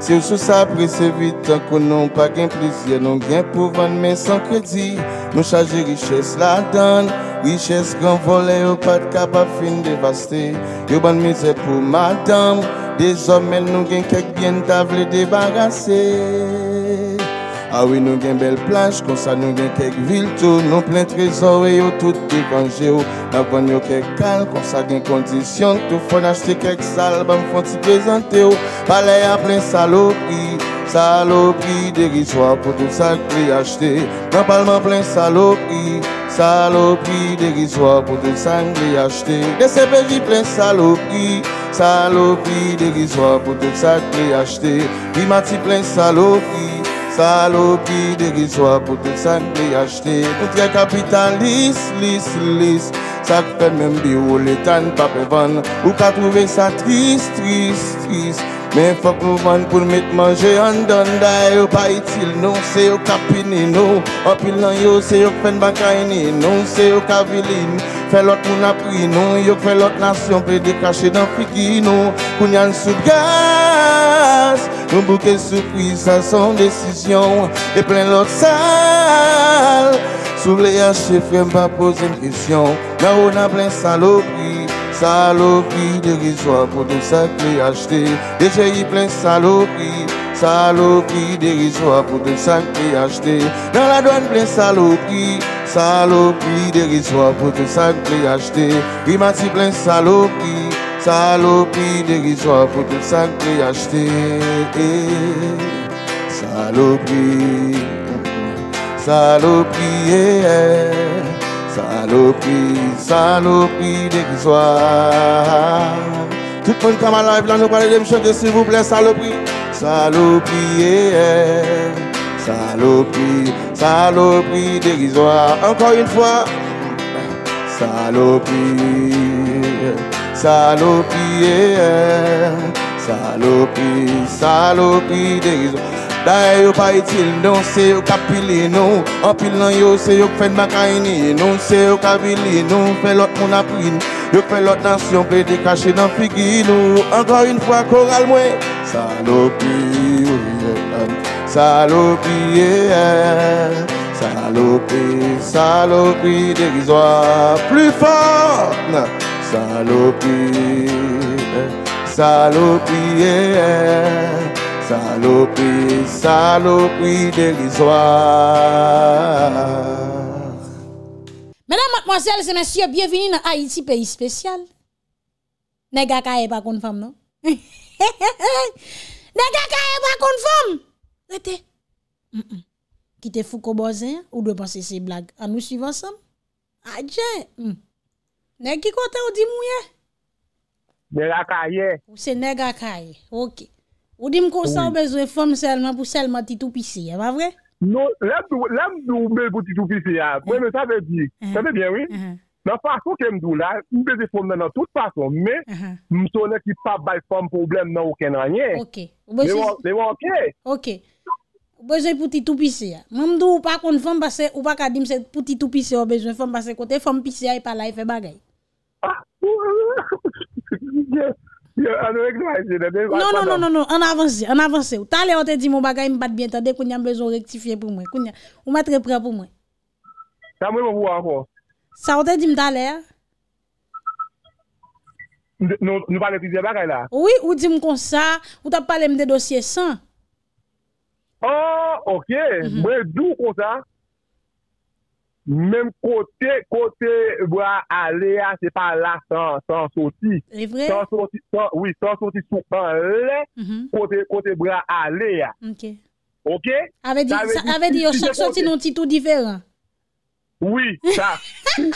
C'est aussi ça, pressé vite, tant qu'on n'a pas de plaisir, non gain pour vendre, mais sans crédit. Nous chargeons richesse la donne, richesse grand volet, au pas de capable fin dévasté. Yo bonne misère pour madame, désormais nous gain quelques biens table débarrassés. Ah oui, nous avons une belle plage, comme ça nous avons quelques villes, nous avons plein de trésors et tout dépangé. Nous avons quelques calmes, comme ça nous avons des conditions, tout faut acheter quelques salles, nous avons présenté. Palais à plein saloperie, saloperie dérisoire pour tout ça que j'ai acheté. Dans Parlement plein saloperie, saloperie dérisoire pour tout ça que j'ai acheté. Des CPJ plein saloperie, saloperie dérisoire pour tout ça que j'ai acheté. Bimati plein saloperie. Saloperie dérisoire pour tout ça que j'ai acheté. Nous très capitaliste, lisse, lisse. Ça fait même bio, l'état ne pas vendre. Ou qu'à trouver ça triste, triste, triste. Mais faut que nous vendre pour mettre manger en dondaille. Ou pas utile, non, c'est au capini, non. En pilant, yo, c'est au penbacaini, non, c'est au caviline. Fait l'autre moun appris, non. Yo fait l'autre nation, peut décacher dans fiki, non. Kounyan sous gaz. Nous bouquet surprise à son décision et plein l'autre salle. Sous les haches, frère, pas poser une question. Là, on a plein saloperie, saloperie dérisoire pour tout ça que j'ai acheté. Déjà, il plein saloperie. Saloperie dérisoire pour de ça qui acheté. Dans la douane plein saloperie. Saloperie dérisoire pour de ça qui acheté. Rimati plein saloperie. Saloperie dérisoire pour de ça qui acheté. Saloperie. Saloperie. Saloperie. Saloperie dérisoire. Tout le monde qui a live là, nous parlons de me chanter s'il vous plaît, saloperie. Saloperie, saloperie, saloperie dérisoire. Encore une fois, saloperie, saloperie, saloperie, saloperie dérisoire. D'ailleurs, pas est-il non, c'est au capilé non. En pilant yo, c'est au fait de ma caïne non, c'est au capilé non, fait l'autre mon appui. Je fais l'autre nation, je vais cacher dans Figuinou. Encore une fois, chorale moi. Saloperie, saloperie, saloperie, saloperie dérisoire. Plus fort. Saloperie, saloperie, saloperie, saloperie dérisoire. Mesdames, mademoiselles et messieurs, bienvenue dans Haïti, pays spécial. Nèga ka e pa kon femme, non? Nèga ka e pa kon femme! Rete. Qui te fou kobozin, ou de penser ces blagues. En nous suivant ensemble? Adje. Nèg ki kote ou di mouye? Nèga ka ye. Ou se nèga ka ye. OK. Ou di m konsa ou besoin femme seulement pour seulement titou pissi, pas vrai? Non, l'âme double pour tout pissia. Moi, ça veut dire, ça veut bien, oui. La façon que je là, je vais défendre dans toute façon, mais je ne suis pas de problème dans aucun rien. OK. OK. Besoin pour tout pissia. Même dou pas qu'on femme parce ou pas qu'à dire c'est pour tout pissia, besoin femme parce côté femme pissia et pas là il fait bagaille. Non, on avance. Ou t'allez, on te dit mon bagage, il me bat bien, t'as dit qu'on a besoin de rectifier pour moi. Ou m'a très prêt pour moi. Ça, moi, je vous encore. Ça, on te dit, m't'allez. Nous parlons de plusieurs bagages là. Oui, ou dis-moi comme ça, ou t'as parlé de dossier 100. Oh, ok. Moi, d'où comme ça? Même côté, voilà, aller, c'est pas là, sans sortir. C'est vrai? Sans sortir, sous un lait, côté, bras aller. OK? Avec dit, chaque sortie, nous dit tout différent. Oui, ça. Si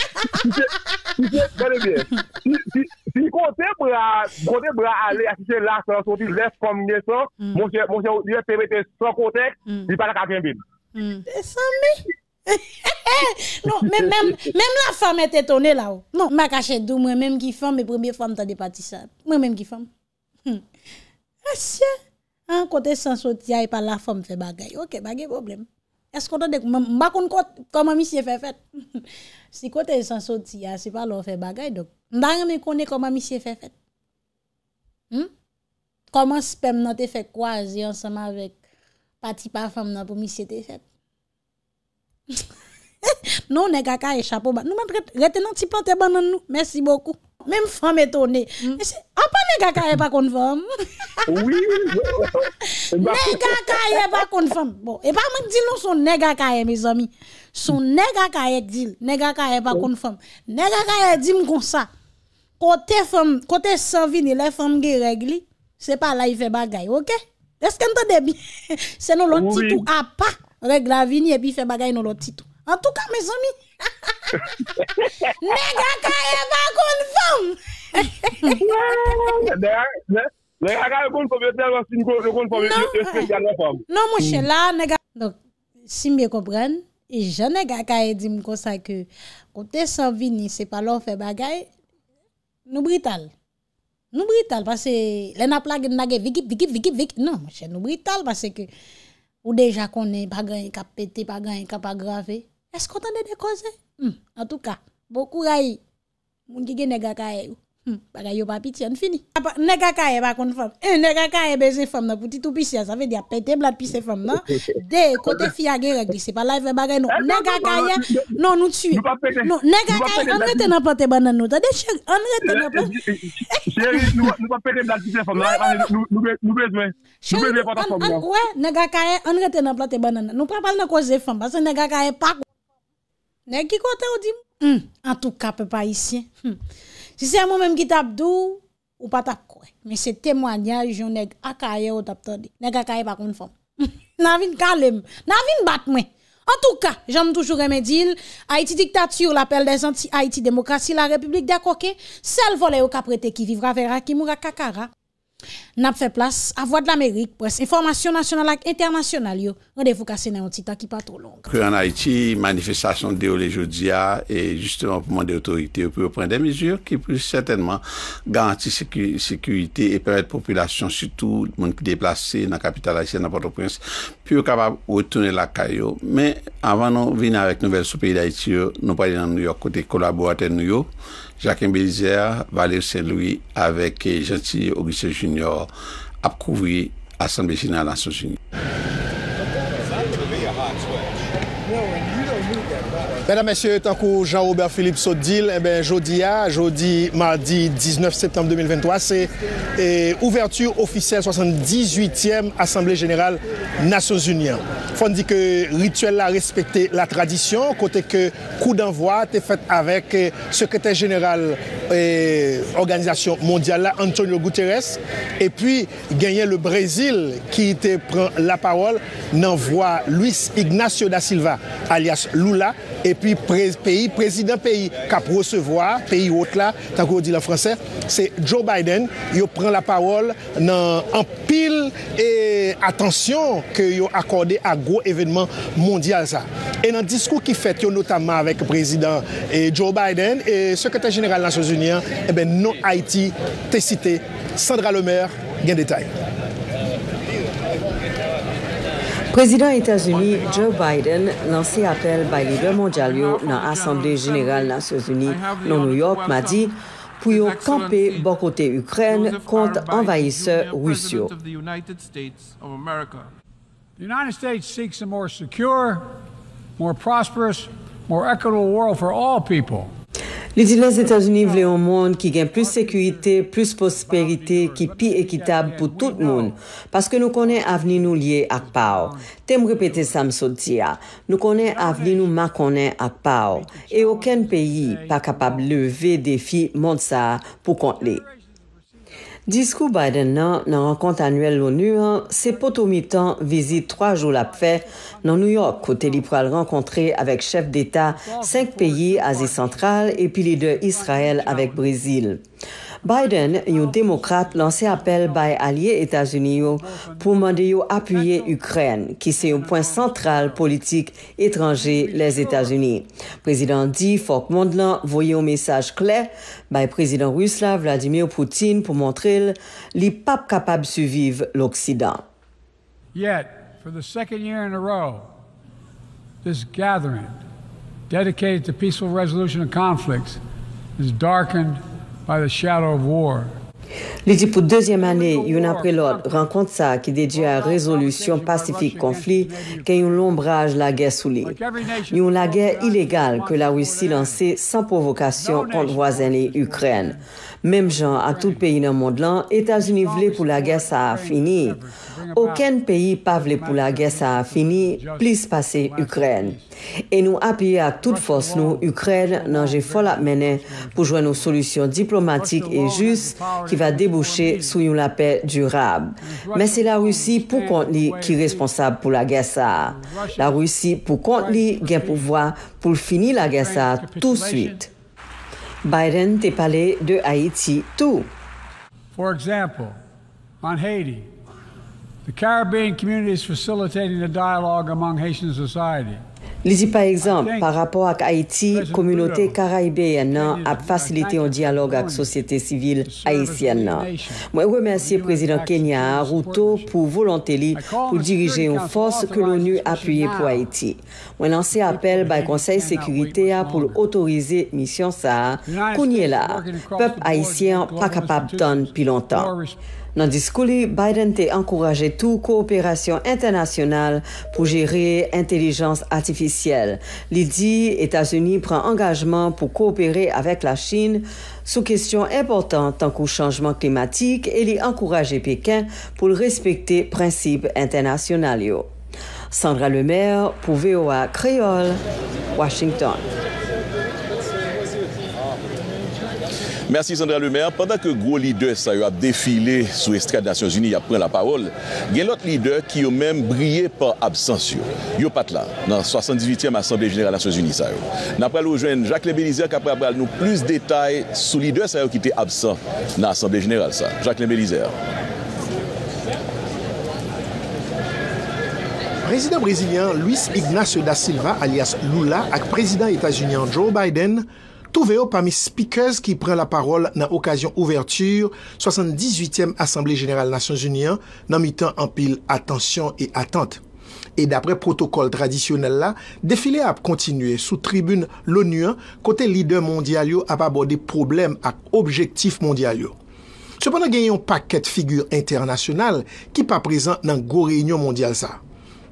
côté bras aller, si c'est là, sans sortir, laisse comme des sens, mon cher, il est permis sans contexte, il n'y a pas de Bible. Non, même la femme est étonnée là-haut. Non, ma cachette d'où moi-même qui femme, mes premières femmes t'as départi ça. Moi-même qui femme. Monsieur, un côté sans sortir et pas la femme fait bagaille. OK, bagaille problème. Est-ce qu'on a des comment monsieur fait fête? Si côté sans sortir, c'est pas leur fait bagaille donc. N'd'aime me connaît comment monsieur fait fête. Comment spam n'a te fait croiser ensemble avec parti par femme n'a pour monsieur te fait. Non, les gars, chapeau bas. Nous mettons retenons petit planté banane nous. Merci beaucoup. Même femme étonnée. Mais c'est pas les gars qui pas contre femme. Oui. Les gars qui pas contre femme. Bon, et pas même dire nous son nègre qui mes amis. Son nègre qui dit, nègre qui pas contre femme. Nègre qui dit me comme ça. Côté sans venir les femmes qui règle, c'est pas là il fait bagaille, OK? Est-ce que tu entends bien? C'est nous l'autre petit tout à pas. Règle la vigne et puis fait bagaille dans l'autre titre. En tout cas, mes amis, nègre kaye pas kon femme. Nègre kaye kon femme tellement si kon femme spécial la femme. Non, mon cher là, nègre. Donc, si me comprendre, et je nègre kaye dit me comme ça que côté sans vigne, c'est pas leur fait bagaille. Nous brital parce que les n'a plague nage vik non, mon cher, nous brital parce que ou déjà qu'on est pas grand cap pété, pas grand cap aggravé. Est-ce qu'on t'en est des causes? En tout cas, beaucoup raï. Moun ki gen nèg ka e ou. Bagay yo pa pitié on fini. Nèg akaye pa kon femme. Un nèg akaye baiser femme nan petit tout pitié, ça veut dire pété blat pitié femme nan. De côté fille a règle, c'est pas live bagay non. Nèg akaye non nous tuer. Non, nèg akaye on rete nan planter banane nous. Tande chéri, on rete nan planter. Chéri, nous pas pété blat pitié femme là, nous besoin. Nous besoin pas ta femme là. Ouais, nèg akaye on rete nan planter banane. Nous pas parler nan cause femme parce que nèg akaye pas. Nèg ki côté ou dit en tout cas peu pas ici. Si c'est moi-même qui tape dou ou pas tape quoi. Mais c'est témoignage on nèg akaye ou tape tande. Nèg akaye pas conforme. N'a vinn calme, n'a vinn battre moi. En tout cas, j'aime toujours remédier Haïti dictature, l'appel des anti Haïti démocratie, la République des coquets, celle volée au caprété qui vivra verra qui mourra kakara. N'a fait place à Voix de l'Amérique, presse information nationale et internationale yo. Rendez-vous cassé dans un petit temps qui pas trop long. En Haïti, manifestation déroulée aujourd'hui et justement pour demander aux autorités pour prendre des mesures qui plus certainement garantir sécurité et permettre population surtout monde qui déplacé dans la capitale haïtienne dans Port-au-Prince plus capable retourner la caillou. Mais avant nous venir avec nouvelles sur pays d'Haïti, nous parler dans New York côté collaborateurs New York. Jacques Bélizer, Valérie Saint-Louis avec Gentil Augustin Junior a couvert l'Assemblée générale des Nations Unies. Mesdames, Messieurs, tant que Jean-Robert Philippe Sodil, jeudi, mardi 19 septembre 2023, c'est ouverture officielle 78e Assemblée Générale Nations Unies. Il faut dire que rituel a respecté la tradition, côté que coup d'envoi a été fait avec le secrétaire général de l'Organisation mondiale, Antonio Guterres, et puis gagné le Brésil qui était prend la parole, n'envoie Luis Ignacio da Silva, alias Lula, et puis président pays cap recevoir pays haute là tant qu'on dit en français c'est Joe Biden. Il prend la parole dans en pile et attention que il accordé à gros événement mondial ça et dans discours qui fait notamment avec président et Joe Biden et secrétaire général des Nations Unies et ben non Haïti t'es cité Sandra Lemaire gain détail. Président États-Unis Joe Biden lancé appel par leader mondial dans l'Assemblée générale des Nations Unies dans New York m'a dit pour camper bon côté Ukraine contre envahisseurs russes. The United States seeks a more secure, more prosperous, more equitable world for all people. Les États-Unis veulent un monde qui gagne plus sécurité, plus prospérité, qui est plus équitable pour tout le monde. Parce que nous connaissons l'avenir nous lié à Pau. T'aimes répéter ça, M'Sotia. Nous connaissons l'avenir nous ma connaît à Pau. Et aucun pays pas capable de lever des défis monde ça pour contrer. Discours Biden dans la rencontre annuelle de l'ONU, c'est potomitan visite 3 jours la paix dans New York, côté il pourra rencontrer avec chefs d'État 5 pays, Asie centrale et puis leader Israël avec Brésil. Biden, un démocrate, lancé appel par alliés États-Unis pour demander appuyer Ukraine, qui c'est un point central politique étranger les États-Unis. Président dit faut que monde là voyez un message clair par président russe là Vladimir Poutine pour montrer les papes capables de survivre l'Occident. Yet, for the second year in a row, this gathering dedicated to peaceful resolution of conflicts is darkened by the shadow of war. Il dit pour deuxième année, une après l'autre, rencontre ça qui déduit à résolution pacifique conflit qui est un ombrage la guerre sous l'île. Une la guerre illégale que la Russie lancée sans provocation contre voisins et Ukraine. Même gens à tout pays dans le monde là, États-Unis voulaient pour la guerre ça a fini. Aucun pays pas voulait pour la guerre ça a fini, plus passer Ukraine. Et nous appuyer à toute force nous Ukraine dans j'ai fort la mener pour joindre une solution diplomatique et juste qui va déboucher sur une paix durable. Mais c'est la Russie pour compte lui qui est responsable pour la guerre ça. La Russie pour compte lui gain pouvoir pour finir la guerre ça tout de suite. Biden t'a parlé de Haïti tout. For example, on Haiti, the Caribbean community is facilitating a dialogue among Haitian society. Lisi par exemple, par rapport à Haïti, communauté caraïbéenne a facilité un dialogue avec la société civile haïtienne. Moi remercie président Kenya Ruto pour volonté pour diriger une force que l'ONU appuyée pour Haïti. Moi lancé appel par Conseil sécurité pour autoriser mission ça. Kounye là, peuple haïtien pas capable d'en depuis longtemps. Dans le discours, Biden a encouragé toute coopération internationale pour gérer l'intelligence artificielle. Il dit que les États-Unis prennent engagement pour coopérer avec la Chine sous question importante tant qu'au changement climatique et il encourage Pékin pour respecter les principes internationaux. Sandra Lemaire pour VOA Créole, Washington. Merci Sandra Lemaire. Pendant que gros leader ça a défilé sur estrade Nations Unies, a pris la parole, il y a l'autre leader qui a même brillé par absence. Yo pas là dans 78e Assemblée générale Nations Unies ça. N'après le jeune Jacques Lebelizer qui après nous plus de détails sur leader ça qui était absent dans l'Assemblée générale ça. Jacques Lebelizer. Président brésilien Luis Ignacio da Silva alias Lula avec président états-unien Joe Biden trouvez-vous parmi speakers qui prend la parole dans l'occasion ouverture 78e Assemblée Générale Nations Unies dans mi-temps en pile attention et attente. Et d'après protocole traditionnel là, défilé a continué sous tribune l'ONU côté leader mondial a abordé problèmes et objectifs mondiaux. Cependant, il y a un paquet de figures internationales qui pas présent dans gros réunion mondiale ça.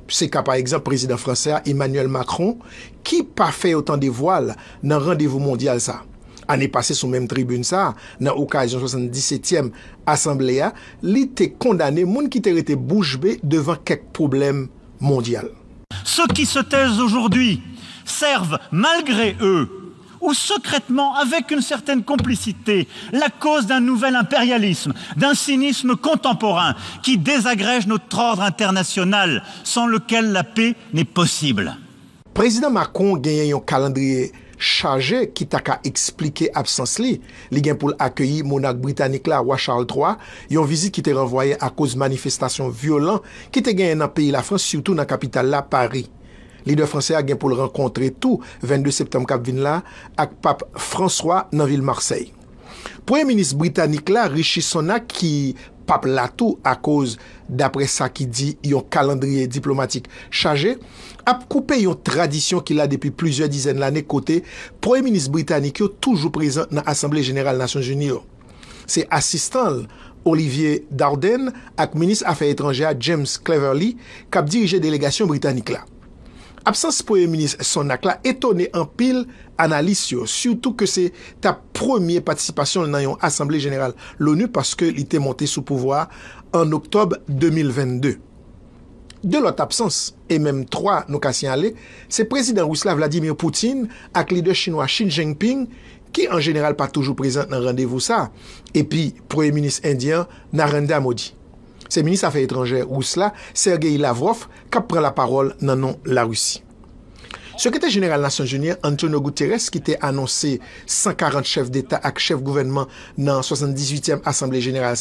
C'est qu'à par exemple président français Emmanuel Macron qui pas fait autant de voiles dans rendez-vous mondial ça. Année passée sous même tribune ça, dans occasion 77e assemblée, il était condamné monde qui était bouche bée devant quelques problèmes mondiaux. Ceux qui se taisent aujourd'hui servent malgré eux ou secrètement avec une certaine complicité la cause d'un nouvel impérialisme, d'un cynisme contemporain qui désagrège notre ordre international sans lequel la paix n'est possible. Président Macron gagne un calendrier chargé qui t'a qu'à expliquer l'absence. Il gagne pour accueillir monarque britannique là, roi Charles III, une visite qui était renvoyée à cause de manifestations violentes qui t'a gagné dans le pays de la France, surtout dans la capitale là, Paris. Leader français a gagné pour le rencontrer tout 22 septembre cap vin là avec pape François dans ville Marseille. Premier ministre britannique là Rishi Sunak qui pape là tout à cause d'après ça qui dit un calendrier diplomatique chargé a coupé une tradition qu'il a depuis plusieurs dizaines d'années côté premier ministre britannique toujours présent dans l'Assemblée générale Nations Unies. C'est assistant Olivier Dowden avec ministre affaires étrangères James Cleverly qui a dirigé délégation britannique là. Absence premier ministre Sunak la étonné en pile analyse surtout que c'est ta première participation dans une assemblée générale l'ONU parce que il était monté sous pouvoir en octobre 2022. De l'autre absence et même trois nous cassons aller, c'est président russe Vladimir Poutine avec leader chinois Xi Jinping qui en général pas toujours présent dans rendez-vous ça et puis premier ministre indien Narendra Modi. C'est ministre des Affaires étrangères russe, Sergei Lavrov, qui prend la parole dans nom la Russie. Secrétaire général des Nations Unies, Antonio Guterres, qui était annoncé 140 chefs d'État et chefs de gouvernement dans la 78e Assemblée générale,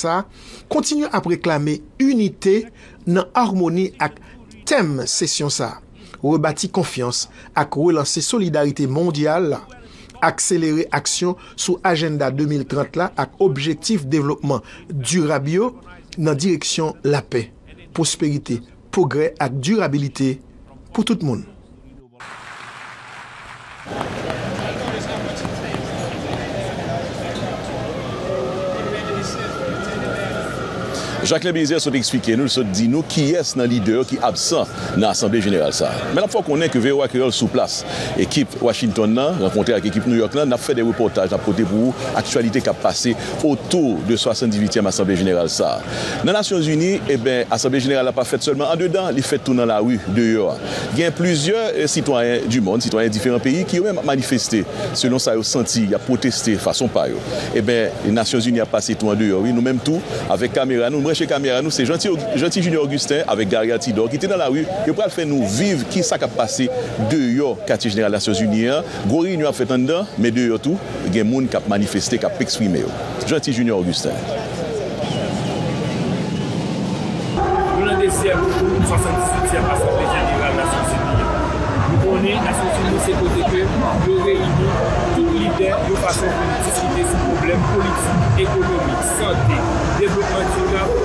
continue à réclamer unité dans harmonie avec le thème de la session, rebâti confiance et relancer solidarité mondiale, accélérer action sous agenda 2030 avec objectif développement durable. Dans direction la paix, prospérité, progrès et durabilité pour tout le monde. Jacques Lebelizer s'est expliqué, nous se dit nous qui est dans leader qui est absent dans l'Assemblée générale ça. Mais la fois qu'on est que VOA Creole sous place, équipe Washington là, rencontré avec équipe New York là, n'a fait des reportages, n'a porté pour actualité qui a passé autour de 78e Assemblée générale ça. Dans les Nations Unies, eh ben Assemblée générale n'a pas fait seulement en dedans, il fait tout dans la rue dehors. Il y a plusieurs citoyens du monde, citoyens de différents pays qui ont même manifesté selon ça ils senti, ils ont protesté façon par eux. Eh ben les Nations Unies a passé tout en dehors, oui, nous même tout avec caméra nous chez caméra nous c'est gentil Junior Augustin avec Gary Atidor qui était dans la rue et pour faire nous vivre qui ça qui a passé dehors quartier général des Nations Unies gros réunion a fait en dedans mais dehors tout il y a des monde qui a manifesté qui a exprimé gentil Junior Augustin nous dans 78e Assemblée générale des Nations Unies nous on est associé de ces côtés que nous réunissons tous les leaders de façon de discuter sur les problèmes politiques, économiques, santé, développement durable dans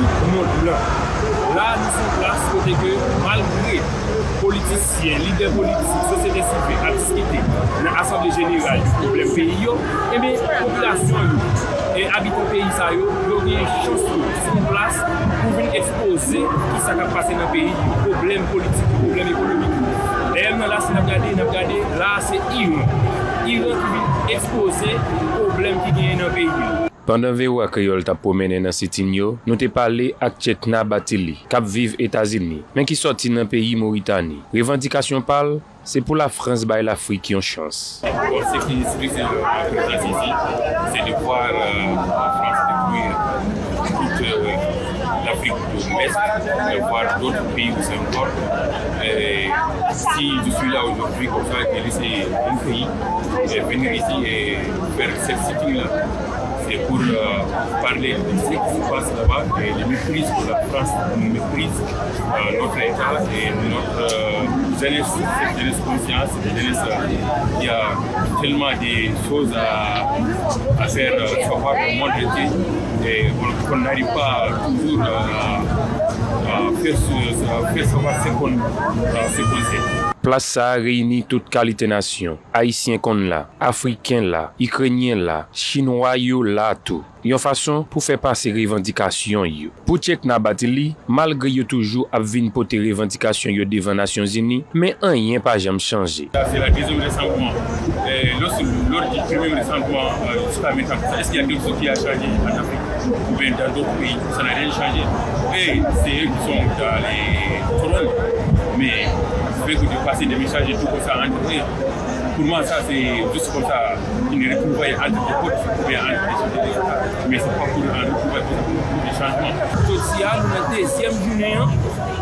tout le monde là. Là, nous sommes là, côté que malgré politiciens, leaders politiques, sociétés civiles, à discuter dans l'Assemblée générale du problème pays, et bien la population et habitants pays, ils ont une chance sur place pour venir exposer ce qui s'est passé dans le pays, les problèmes politiques, les problèmes économiques. D'ailleurs, là, c'est regardé, là, c'est Iran. Iran qui vient exposer les problèmes qui viennent dans le pays. Pendant VOA Creole t'a promené dans Sitinyo, nous t'ai parlé avec Chetna Batili, cap vive États-Unis, mais qui sorti dans le pays Mauritanie. Revendication parle, c'est pour la France et l'Afrique qui ont chance. Ce qui explique c'est de voir la France détruire l'Afrique de l'Est, de voir d'autres pays où c'est encore. Si je suis là aujourd'hui comme ça, que laisser un pays venir ici et faire cette sitting-là, et pour parler de ce qui se passe là-bas, et les méprises que la France méprise, notre État et notre jeunesse, cette jeunesse conscience, cette jeunesse. Il y a tellement de choses à faire savoir au monde entier et qu'on n'arrive pas toujours à faire savoir ce qu'on sait. Place ça réunit toute qualité nation. Haïtiens qu'on là, Africains là, Ukrainiens là, Chinois yo là tout. Yon façon pour faire passer revendication yo. Pour Chetna Batili, malgré yo toujours avine pote revendication yo devant Nations Unies, mais rien pas jamais changé. C'est la deuxième rassemblement. Lors du premier rassemblement jusqu'à maintenant, est-ce qu'il y a quelque chose qui a changé en Afrique ou bien dans d'autres pays? Ça n'a rien changé. Et c'est eux qui sont dans les trônes. Mais le fait de passer des messages et tout comme ça entre eux, pour moi ça c'est juste comme ça, une retrouvaille entre les potes, entre les sociétés, mais c'est pas pour un retrouvaille pour des changements. Social, la deuxième journée,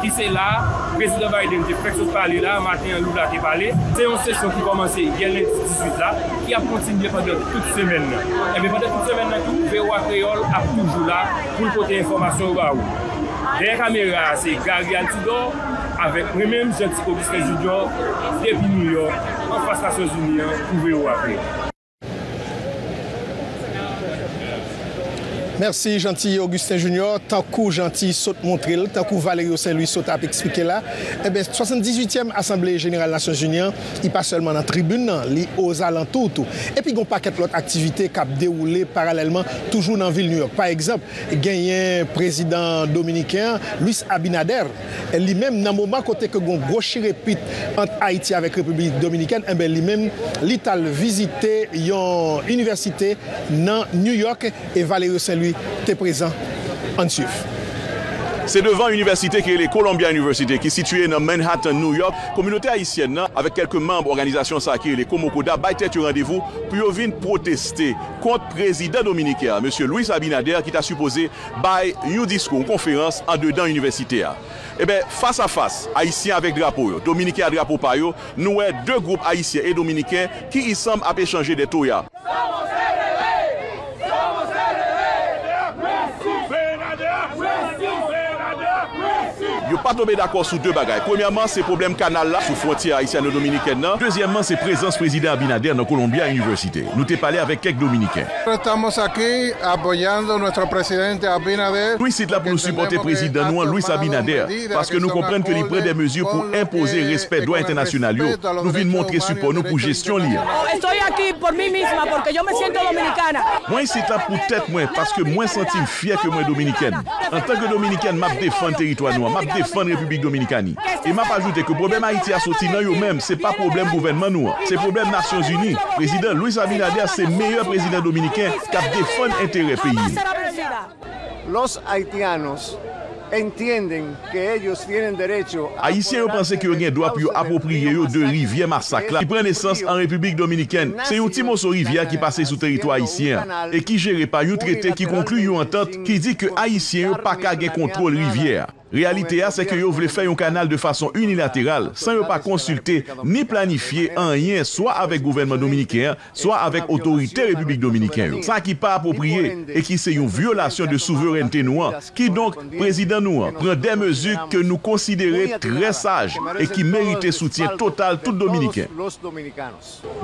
qui c'est là, le président Biden de Frexos parler là, Martin Lula qui parlait. C'est une session qui a commencé hier lundi 18 là, qui a continué pendant toute semaine. Et bien pendant toute semaine, tout VOA Creole a toujours là pour porter information au bas. Les caméras, c'est Gary Altidor, avec moi-même, Gentil Augustin Junior, depuis New York, en face à Nations Unies, pour VOA Creole. Merci, Gentil Augustin Junior. Tant que Gentil saute montré, tant que Valérie Saint-Louis saute à expliquer là, eh bien, 78e Assemblée Générale Nations Unies, il pas seulement dans la tribune, il aux alentours. Tout. Et puis, il y a un paquet d'autres activités qui ont déroulé parallèlement, toujours dans la ville de New York. Par exemple, il y a un président dominicain, Luis Abinader. Lui-même, dans le moment côté que gon gros chirépit entre Haïti avec la République dominicaine, eh bien, lui-même, il a visité une université dans New York et Valérie Saint-Louis t'es présent en suivant. C'est devant l'université qui est les Columbia University, qui est située dans Manhattan, New York. La communauté haïtienne, avec quelques membres de l'organisation Saki, les Komokoda, a été rendez-vous pour venir protester contre le président dominicain, M. Luis Abinader, qui a supposé bail un discours, une conférence en dedans l'université. Eh bien, face à face, haïtiens avec drapeau, dominicains à drapeau payo, nous avons deux groupes haïtiens et dominicains qui semblent échanger des toya. Ils ne sont pas tombés d'accord sur deux bagailles. Premièrement, c'est le problème canal là, sous frontière haïtienne-dominicaine. Deuxièmement, c'est la présence du président Abinader dans Columbia University. Nous t'ai parlé avec quelques Dominicains. Nous sommes ici, appuyant notre président Abinader. Nous sommes là pour nous supporter le président Luis Abinader, parce que nous comprenons qu'il prend des mesures pour imposer le respect des droits internationaux. Nous venons montrer support nous pour gestion liée. Je suis ici pour moi-même, parce que je me sens dominicaine. Moi, ici là pour tête, moi, parce que moi, je me sens fier que moi, dominicaine. En tant que dominicaine, je défends le territoire noir. Défendre la République dominicaine. Et m'a ajouté que le problème Haïti a sorti dans eux-mêmes, ce n'est pas problème gouvernement nous, c'est problème Nations Unies. Le président Luis Abinader, c'est le meilleur président dominicain qui a défendu l'intérêt pays. Los haitianos entienden que ellos tienen derecho. Haïtiens pensent qu'ils ont droit pour approprier de rivière massacre qui prend naissance en République dominicaine. C'est un Timoso rivière qui passe sous territoire haïtien et qui gère par un traité qui conclut une entente qui dit que Haïtiens n'ont pas qu'à gagner contrôle rivière. Réalité, c'est que vous voulez faire un canal de façon unilatérale, sans ne pas consulter ni planifier un lien, soit avec le gouvernement dominicain, soit avec l'autorité république dominicaine. Ça qui n'est pas approprié et qui c'est une violation de souveraineté noire, qui donc, président noir, prend des mesures que nous considérons très sages et qui méritent soutien total tout Dominicain.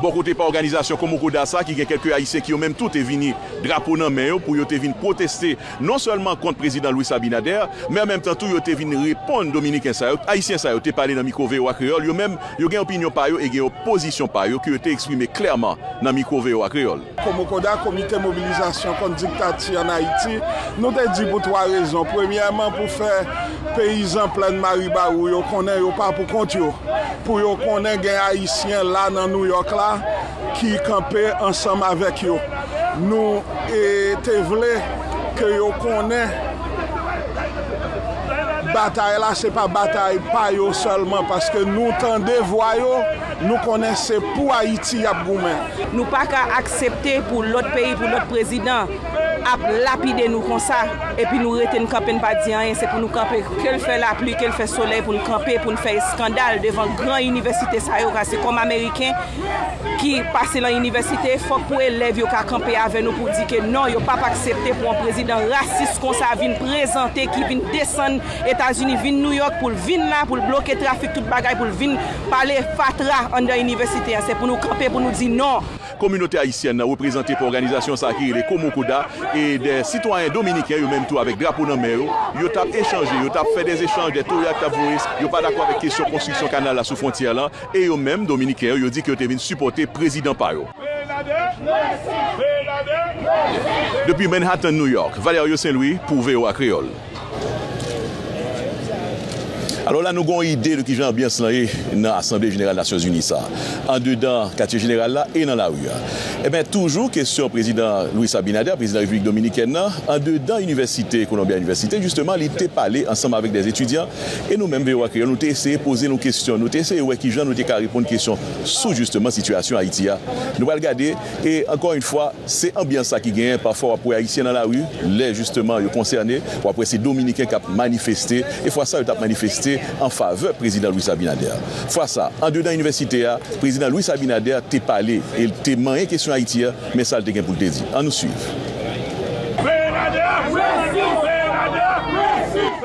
Beaucoup de organisations comme Okodassa, qui ont quelques Haïtiens qui ont même tout venu drapeau dans main pour venir protester, non seulement contre le président Luis Abinader, mais en même temps, tout yo vin répondre dominicain ça haïtien ça yo te parler dans micro VOA créole yo même yo gen opinion pa yo et gen opposition pa yo que yo te exprimer clairement dans micro VOA créole. Comme Okoda comité mobilisation contre dictature en Haïti, nous te dit pour trois raisons. Premièrement, pour faire paysan plein de Maribaou yo connaît yo pas pour compte yo. Pour yo connaît gen haïtien là dans New York là qui camper ensemble avec yo. Nous te voulons que yo connaît bataille là, c'est pas bataille pas yo seulement parce que nous tendez voyons, nous connaissons pour Haïti à Goumen. Nous pas qu'à accepter pour l'autre pays, pour l'autre président, à lapider nous comme ça et puis nous retenir camper pas dire rien, c'est pour nous camper. Qu'elle fait la pluie, qu'elle fait soleil pour nous camper, pour nous faire scandale devant grande université ça yo, c'est comme américain qui passe dans l'université, faut pour élève yo qui camper avec nous pour dire que non, yo pas accepter pour un président raciste comme ça vient présenter qui vient descendre et États-Unis viennent New York pour venir là, pour bloquer le trafic, tout bagaille, pour venir parler fatra en dans l'université. C'est pour nous camper, pour nous dire non. Communauté haïtienne représentée par l'organisation Sakiri, les Komokoda et des citoyens dominicains, eux-mêmes tout avec drapeau dans main, ils ont échangé, ils ont fait des échanges, des touriacs, ils n'ont pas d'accord avec la question de construction canal là sous frontière là, et eux-mêmes dominicains, ils ont dit qu'ils étaient venus supporter le président Payo. Depuis Manhattan, New York, Valerio Saint-Louis pour VOA Créole. Alors là, nous avons une idée de qui vient bien cela dans l'Assemblée générale des Nations Unies, ça. En dedans, quartier général là et dans la rue. Eh bien, toujours question président Luis Abinader, président de la République dominicaine, en dedans, université, Columbia Université, justement, il était parlé ensemble avec des étudiants et nous-mêmes, nous avons essayé de poser nos questions, nous avons essayé de voir qui vient, nous avons répondre aux questions sur justement la situation Haïti. Nous allons regarder et encore une fois, c'est ambiance ça qui gagne parfois pour les Haïtiens dans la rue, les justement concernés, ou après ces Dominicains qui ont manifesté, et fois ça, ils ont manifesté en faveur du président Luis Abinader. Fois ça, en dedans l'université, le président Luis Abinader t'a parlé et t'a mané question Haïti, mais ça le t'a pour te dire. On nous suit.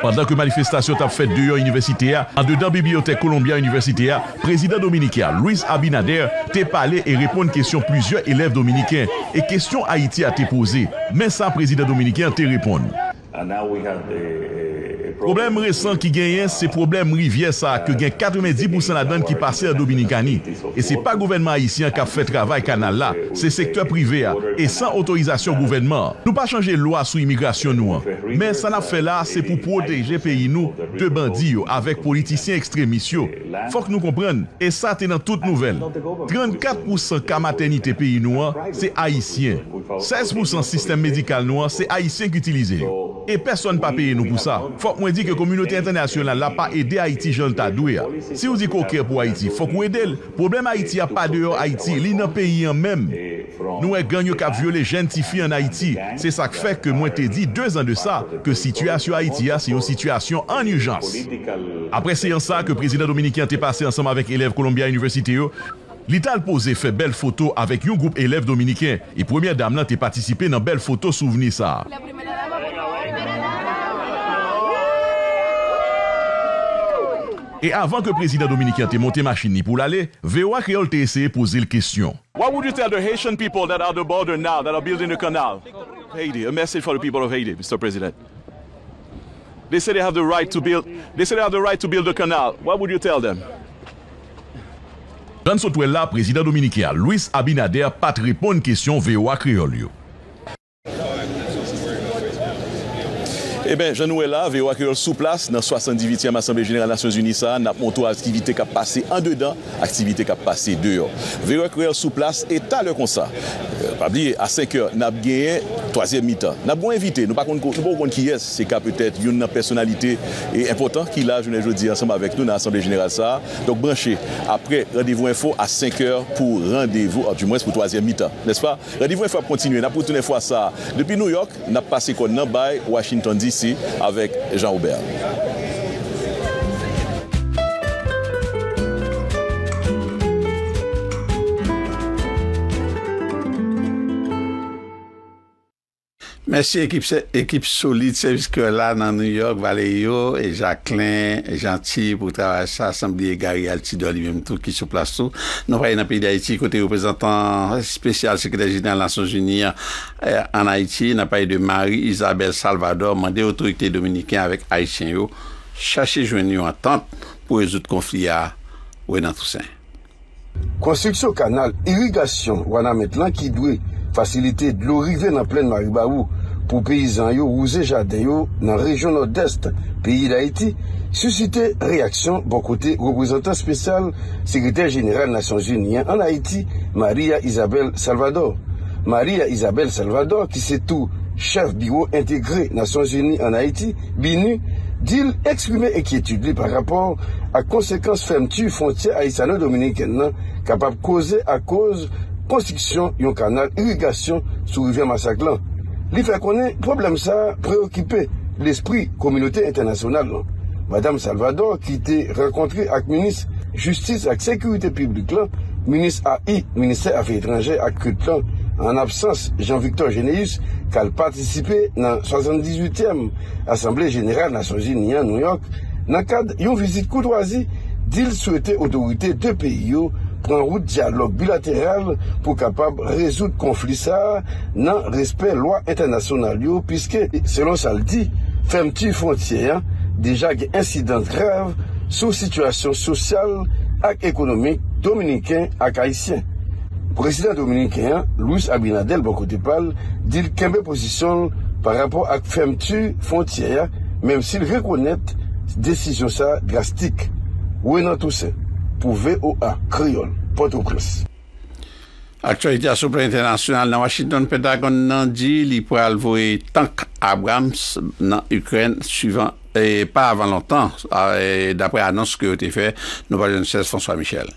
Pendant que manifestation t'a fait dehors université, en dedans bibliothèque Columbia Université, président dominicain Luis Abinader t'a parlé et répondre question plusieurs élèves dominicains et question Haïti a été posée. Mais ça, président dominicain t'a répondu. Problème récent qui gagne, c'est le problème rivière ça, que gagne 90% la donne qui passe à Dominicani. Et ce n'est pas le gouvernement haïtien qui a fait travail canal là, c'est le secteur privé et sans autorisation gouvernement. Nous pas changer loi sur l'immigration nous. Mais ça n'a fait là, c'est pour protéger pays nous de bandits avec politiciens extrémistes. Faut que nous comprenions. Et ça, c'est dans toute nouvelle. 34% de la maternité pays nous, c'est haïtien. 16% système médical nous, c'est haïtien qui utilisé. Et personne ne paye nous pour ça. Faut que moi dit que la communauté internationale n'a pas aidé Haïti, Jean Tadoué. Si vous dites qu'on pour Haïti, faut qu'on aide. Le problème Haïti n'a pas dehors Haïti, il est dans le pays en même. Nous avons gagné qu'à violer gentilité en Haïti. C'est ça qui fait que moi te dit 2 ans de ça que la situation Haïti c'est une situation en urgence. Après c'est en ça que le président dominicain est passé ensemble avec élèves Columbia University. L'Ital posé fait belle photo avec un groupe élèves dominicains et première dame n'a participé dans belle photo souvenir ça. Et avant que le président dominicain te monte machine pour l'aller, VOA Creole t'a essayé de poser la question. What would you tell the Haitian people that are at the border now, that are building the canal? Haiti, a message for the people of Haiti, Mr. President. They say they have the right to build. They say they have the right to build the canal. What would you tell them? Jean Sotouella, président dominicain, Luis Abinader, pas de répondre question VOA Creole. Eh bien, Jean-Nouella, VOA Creole sous place dans la 78e Assemblée Générale des Nations Unies, n'a montré activité qui a passé en dedans, activité qui a passé dehors. VOA Creole sous place est à l'heure comme ça. Pas oublier, à 5 heures, nous avons gagné 3e mi-temps. Nous avons invité, nous ne savons pas qui est, c'est peut-être une personnalité importante qui là, je ne veux dire, ensemble avec nous dans l'Assemblée Générale. Ça. Donc, branché, après rendez-vous info à 5 heures pour rendez-vous, du moins pour 3e mi-temps, n'est-ce pas? Rendez-vous info à continuer, nous avons une fois ça. Depuis New York, nous avons passé qu'on a passé Washington DC avec Jean-Robert. Merci équipe solide, service que là dans New York, Valéo et Jacqueline, Gentil pour travailler ça, Assemblée Gary Altidor lui-même tout qui sur place tout. Nous voyons dans le pays d'Haïti côté représentant spécial secrétaire général des Nations Unies en Haïti, n'a pas de Marie Isabelle Salvador, mandé autorités dominicaines avec Haïtiens yo chercher joindre une entente pour résoudre conflit à Renan Toussaint. Construction canal, irrigation, wana maintenant qui doit faciliter de l'eau arrivée dans pleine Maribaou pour paysans yo rousé jardin yo dans la région nord-est pays d'Haïti susciter réaction bon côté représentant spécial secrétaire général Nations Unies en Haïti Maria Isabelle Salvador. Maria Isabelle Salvador qui c'est tout chef bureau intégré Nations Unies en Haïti BINU dit exprimer inquiétude par rapport à conséquences fermeture frontière haïtiano-dominicaine capable causer à cause construction d'un canal irrigation sur rivière Massaclan. Il fait connaître problème ça préoccupé l'esprit communauté internationale. Madame Salvador qui était rencontrée avec ministre justice et sécurité publique là, ministre AI, ministère affaires étrangères à Cultan en absence Jean-Victor Généus qui a participé dans la 78e Assemblée générale Nations Unies à New York dans le cadre d'une visite courtoisie d'il souhaitait autorité de pays prendre route dialogue bilatéral pour capable résoudre conflit ça dans respect loi internationale puisque selon ça le dit fermeture frontière déjà des incidents graves sur situation sociale et économique dominicain et haïtien. Président dominicain Luis Abinadel Bocotepal dit qu'il a position par rapport à la fermeture frontière même s'il reconnaît décision ça drastique. Renan Toussaint pour VOA Creole, Port-au-Prince. Actualité à souple internationale dans Washington, Pentagone a dit qu'il pourrait envoyer tank Abrams dans l'Ukraine suivant et pas avant longtemps, d'après l'annonce que a fait notre chef François Michel.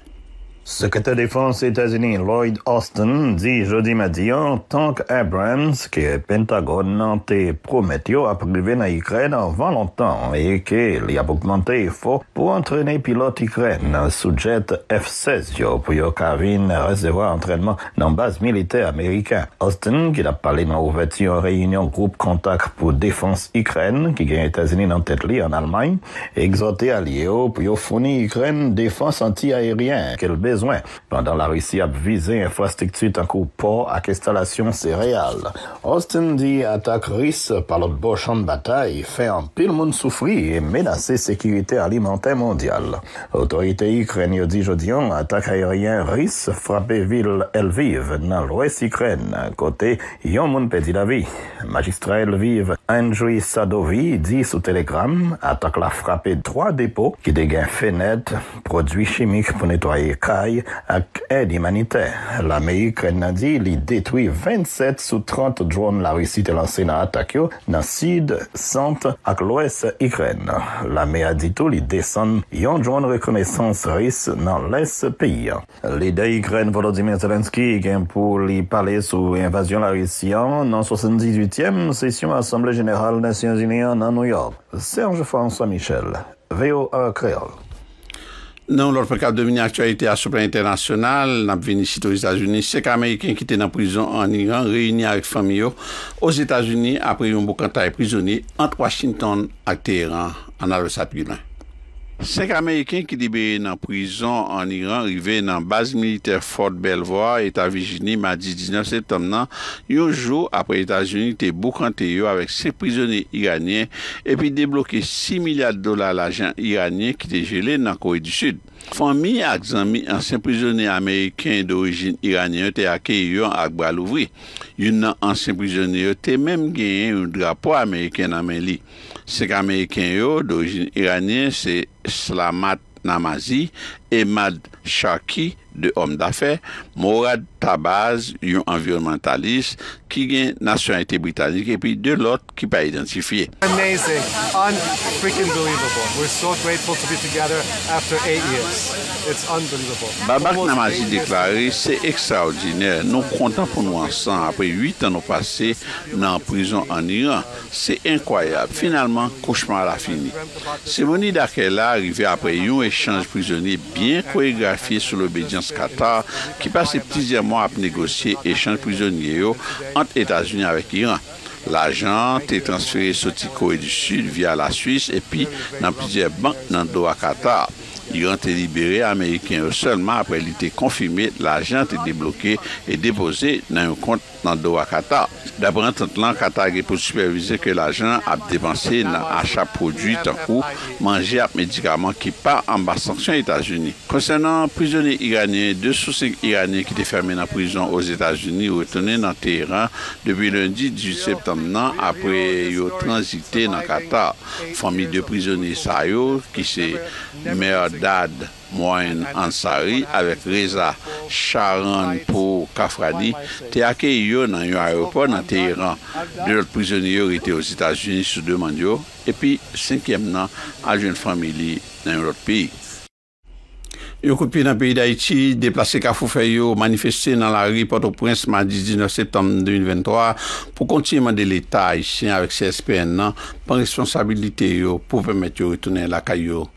Secrétaire défense États-Unis Lloyd Austin dit jeudi matin tank Abrams que Pentagone te promettait arriver en Ukraine avant longtemps et qu'il a augmenté l'effort pour entraîner pilote Ukraine sous jet F-16 pour qu'Avine recevoir entraînement dans base militaire américaine. Austin qui a parlé dans l'ouverture réunion groupe contact pour défense Ukraine qui gagne États-Unis dans tête li en Allemagne exhorté alliés pour fournir Ukraine défense anti-aérienne qu'elle besoin. Pendant la Russie a visé infrastructure tant qu'au port à installation céréales. Austin dit attaque russe par le beau champ de bataille fait un pile monde souffrir et menacer sécurité alimentaire mondiale. Autorité ukrainienne dit jeudi attaque aérienne russe frappé ville Lviv dans l'ouest Ukraine côté yon moun pedi la vie. Magistrat Lviv Andriy Sadovi dit sous Telegram attaque la frappé trois dépôts qui dégagent fenêtres, produits chimiques pour nettoyer caille avec aide humanitaire. L'Amérique a dit qu'il détruit 27 sous 30 drones la Russie a lancé dans l'attaque dans le sud, centre et l'ouest Ukraine. L'Amérique a dit qu'il descend un drone reconnaissance russe dans l'est pays. Leader Ukraine Volodymyr Zelensky a pour lui parler sur l'invasion de la Russie dans la 78e session Assemblée générale des Nations Unies en New York. Serge François Michel, VOA Creole. Non, l'autre cas de actualité à souple internationale, n'a venu ici aux États-Unis, c'est qu'Américains qui étaient en prison en Iran réunis avec famille aux États-Unis après un boucantail prisonnier entre Washington et Téhéran en Arabie-Saoudite. 5 Américains qui libérés en prison en Iran, arrivés dans la base militaire Fort Belvoir, État Virginie, mardi 19 septembre, un jour après les États-Unis, étaient boucantés avec 5 prisonniers iraniens et puis débloqué $6 milliards d'argent iranien qui étaient gelés dans la Corée du Sud. Famille et amis anciens prisonniers américains d'origine iranienne étaient accueillis à bras l'ouvrir. Une ancien prisonnier était même gagné un drapeau américain dans main li. 5 Américains d'origine iranienne, c'est Slamat Namazi, Emad Sharki, de homme d'affaires, Morad Tabaz, un environnementaliste, qui gagne nationalité britannique, et puis de l'autre qui pas identifié. Amazing, unfreaking believable. We're so grateful to be together after 8 years. It's unbelievable. Babak Namazi déclaré, c'est extraordinaire. Nous comptons pour nous ensemble après 8 ans nous passés dans la prison en Iran. C'est incroyable. Finalement, cauchemar a fini. Simoni Dakela arrivé après un échange prisonnier bien chorégraphié sur l'obédience Qatar qui passe plusieurs mois à négocier échange prisonnier entre États-Unis avec Iran. L'argent est transféré sur la Corée du Sud via la Suisse et puis dans plusieurs banques dans Doha, Qatar. Ils ont été libérés américains seulement après qu'ils été confirmé, l'argent est débloqué et déposé dans un compte dans Doha, Qatar. D'après l'entente, Qatar est pour superviser que l'argent a dépensé dans l'achat produit ou manger à médicaments qui part en bas sanction aux États-Unis. Concernant les prisonniers iraniens, 2 sur 5 Iraniens qui étaient fermés dans la prison aux États-Unis ou retournés dans le Téhéran depuis lundi 18 septembre après qu'ils ont transité dans Qatar. Famille de prisonniers Sayo, qui c'est maire Dad Moine Ansari avec Reza Sharan pour Kafradi, t'es accueilli dans un aéroport dans Téhéran. 2 autres prisonniers étaient aux États-Unis sous demande et puis 5e à une famille dans un autre pays. Yo coupé dans le pays d'Haïti, déplacé Kafoufeyo, manifesté dans la rue Port-au-Prince mardi 19 septembre 2023 pour continuer de l'État haïtien avec CSPN pour responsabilité pour permettre de retourner à la CAIO.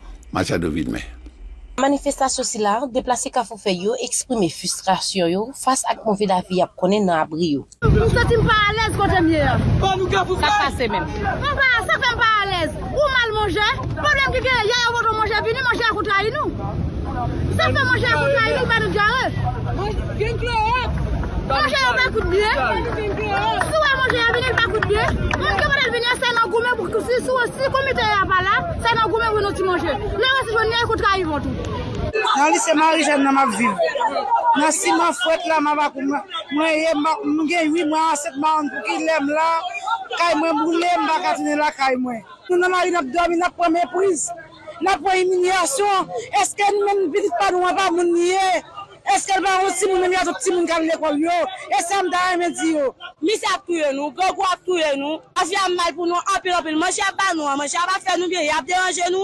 Manifestation là, déplacé Kafoufeyo, exprimer frustration face à mauvais la vie à connaître dans abri. Nous ne sommes pas à l'aise quand même. Ça passe même. Ça fait pas à l'aise. Ou mal manger, problème qui vient, il y a un autre manger, venez manger à côté de nous. Ça fait manger à côté de nous, pas de diarrhée. Manger à côté de nous. Si on mange à venir pas côté de nous, on peut venir c'est dans gourmet pour que si comité là pas là, c'est dans gourmet pour nous manger. Dans le lycée Marie-Jeanne, je vis. Dans si ma fouette là, est-ce qu'elle va aussi nous mener à tout le monde à l'école? Et ça me donne un petit peu. Mais ça pue nous, beaucoup à tout nous. On fait mal pour nous, on peut nous, on chère pas nous, on chère pas faire nous bien, on a dérangé nous, on a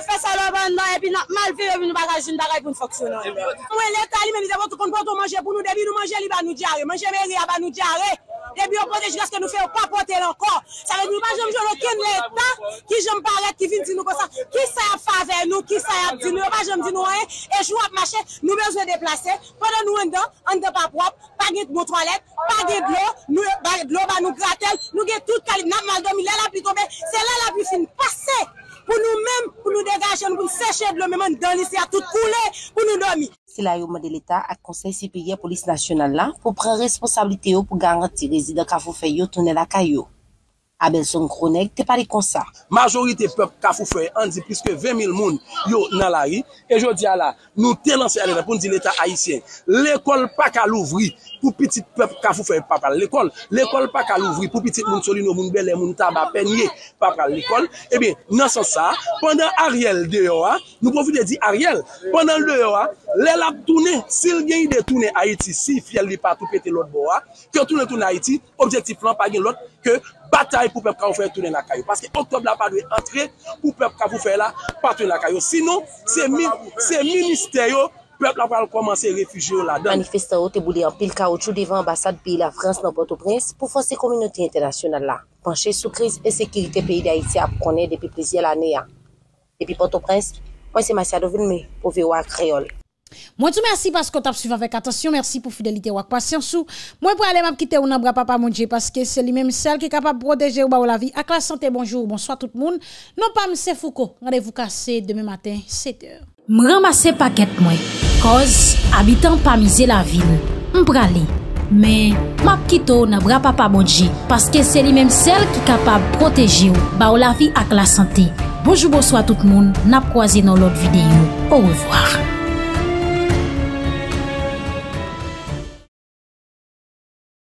fait ça là bas et puis on a mal fait, on a bagage une bagaille pour fonctionner. Oui, l'État lui-même, il a votre compte pour manger pour nous, depuis nous manger, il va nous diarrhée, manger mairie, il va nous diarrhée. Depuis on protège ce que nous faisons, pas porter encore. Ça veut dire que nous ne sommes aucun État qui j'aime paraître, qui vient dire nous comme ça. Qui ça a fait avec nous, qui ça a dit nous, pas j'aime dire nous rien. Et je vois marcher, nous besoin de déplacer. Pendant nous on ne pas propre, pas de bon toilette, pas de l'eau, nous de l'eau, nous gratter, nous avons tout calibre, nous avons mal dormi, là la pluie tombe, c'est là la pluie finit passer. Pour nous-mêmes, pour nous dégager, pour nous sécher de l'eau, même dans l'issue à tout couler, pour nous dormir. C'est la de l'État à Conseil supérieur police nationale là pour prendre responsabilité pour garantir les résidents Kafoufeyo tourner la caillou. Abelson Kronek te parlé comme ça. Majorité peuple Kafoufeyo on dit plus que 20 000 moun yo dans la rue et je dis à là nous te lancer à pour dire l'État haïtien. L'école pas qu'à l'ouvrir pour petit peuple Kafoufeyo pas à l'école. L'école pas qu'à l'ouvrir pour petit moun solino moun belé moun taba peigné pas à l'école. Eh bien non sans ça pendant Ariel dehors nous profitons de dire Ariel pendant dehors les l'a tourné s'il gagne de tourner Haïti si fiel lui pas tout péter l'autre bois que tourner Haïti objectif plan pas l'autre que bataille pour peuple Kafoufeyo tourner la caillou parce que octobre là pas doit entrer pour peuple Kafoufeyo là pas tourner la caillou sinon c'est ministère peuple là va commencer réfugier là-dedans. Manifestant te boulé en pile caoutchouc devant ambassade pays la France dans Port-au-Prince pour forcer communauté internationale là pencher sur crise et sécurité pays d'Haïti à connaître depuis plusieurs années. Depuis Port-au-Prince, moi c'est Marcia Dovinme pour VOA Créole. Moi tout merci parce que t'as suivi avec attention, merci pour fidélité ou patience. Moi pour aller m'a quitter ou n'abra papa mon Dieu parce que c'est lui même celle qui est capable de protéger ou ba ou la vie. À la santé, bonjour, bonsoir tout le monde. Non pas monsieur Foucault, rendez-vous cassé demain matin 7h. M'ramasser paquet moi cause habitant pas miser la ville. M'pralé mais m'a quitter ou n'abra papa mon Dieu parce que c'est lui même celle qui est capable de protéger ou ba ou la vie avec la santé. Bonjour, bonsoir tout le monde. N'a croisé dans l'autre vidéo. Au revoir.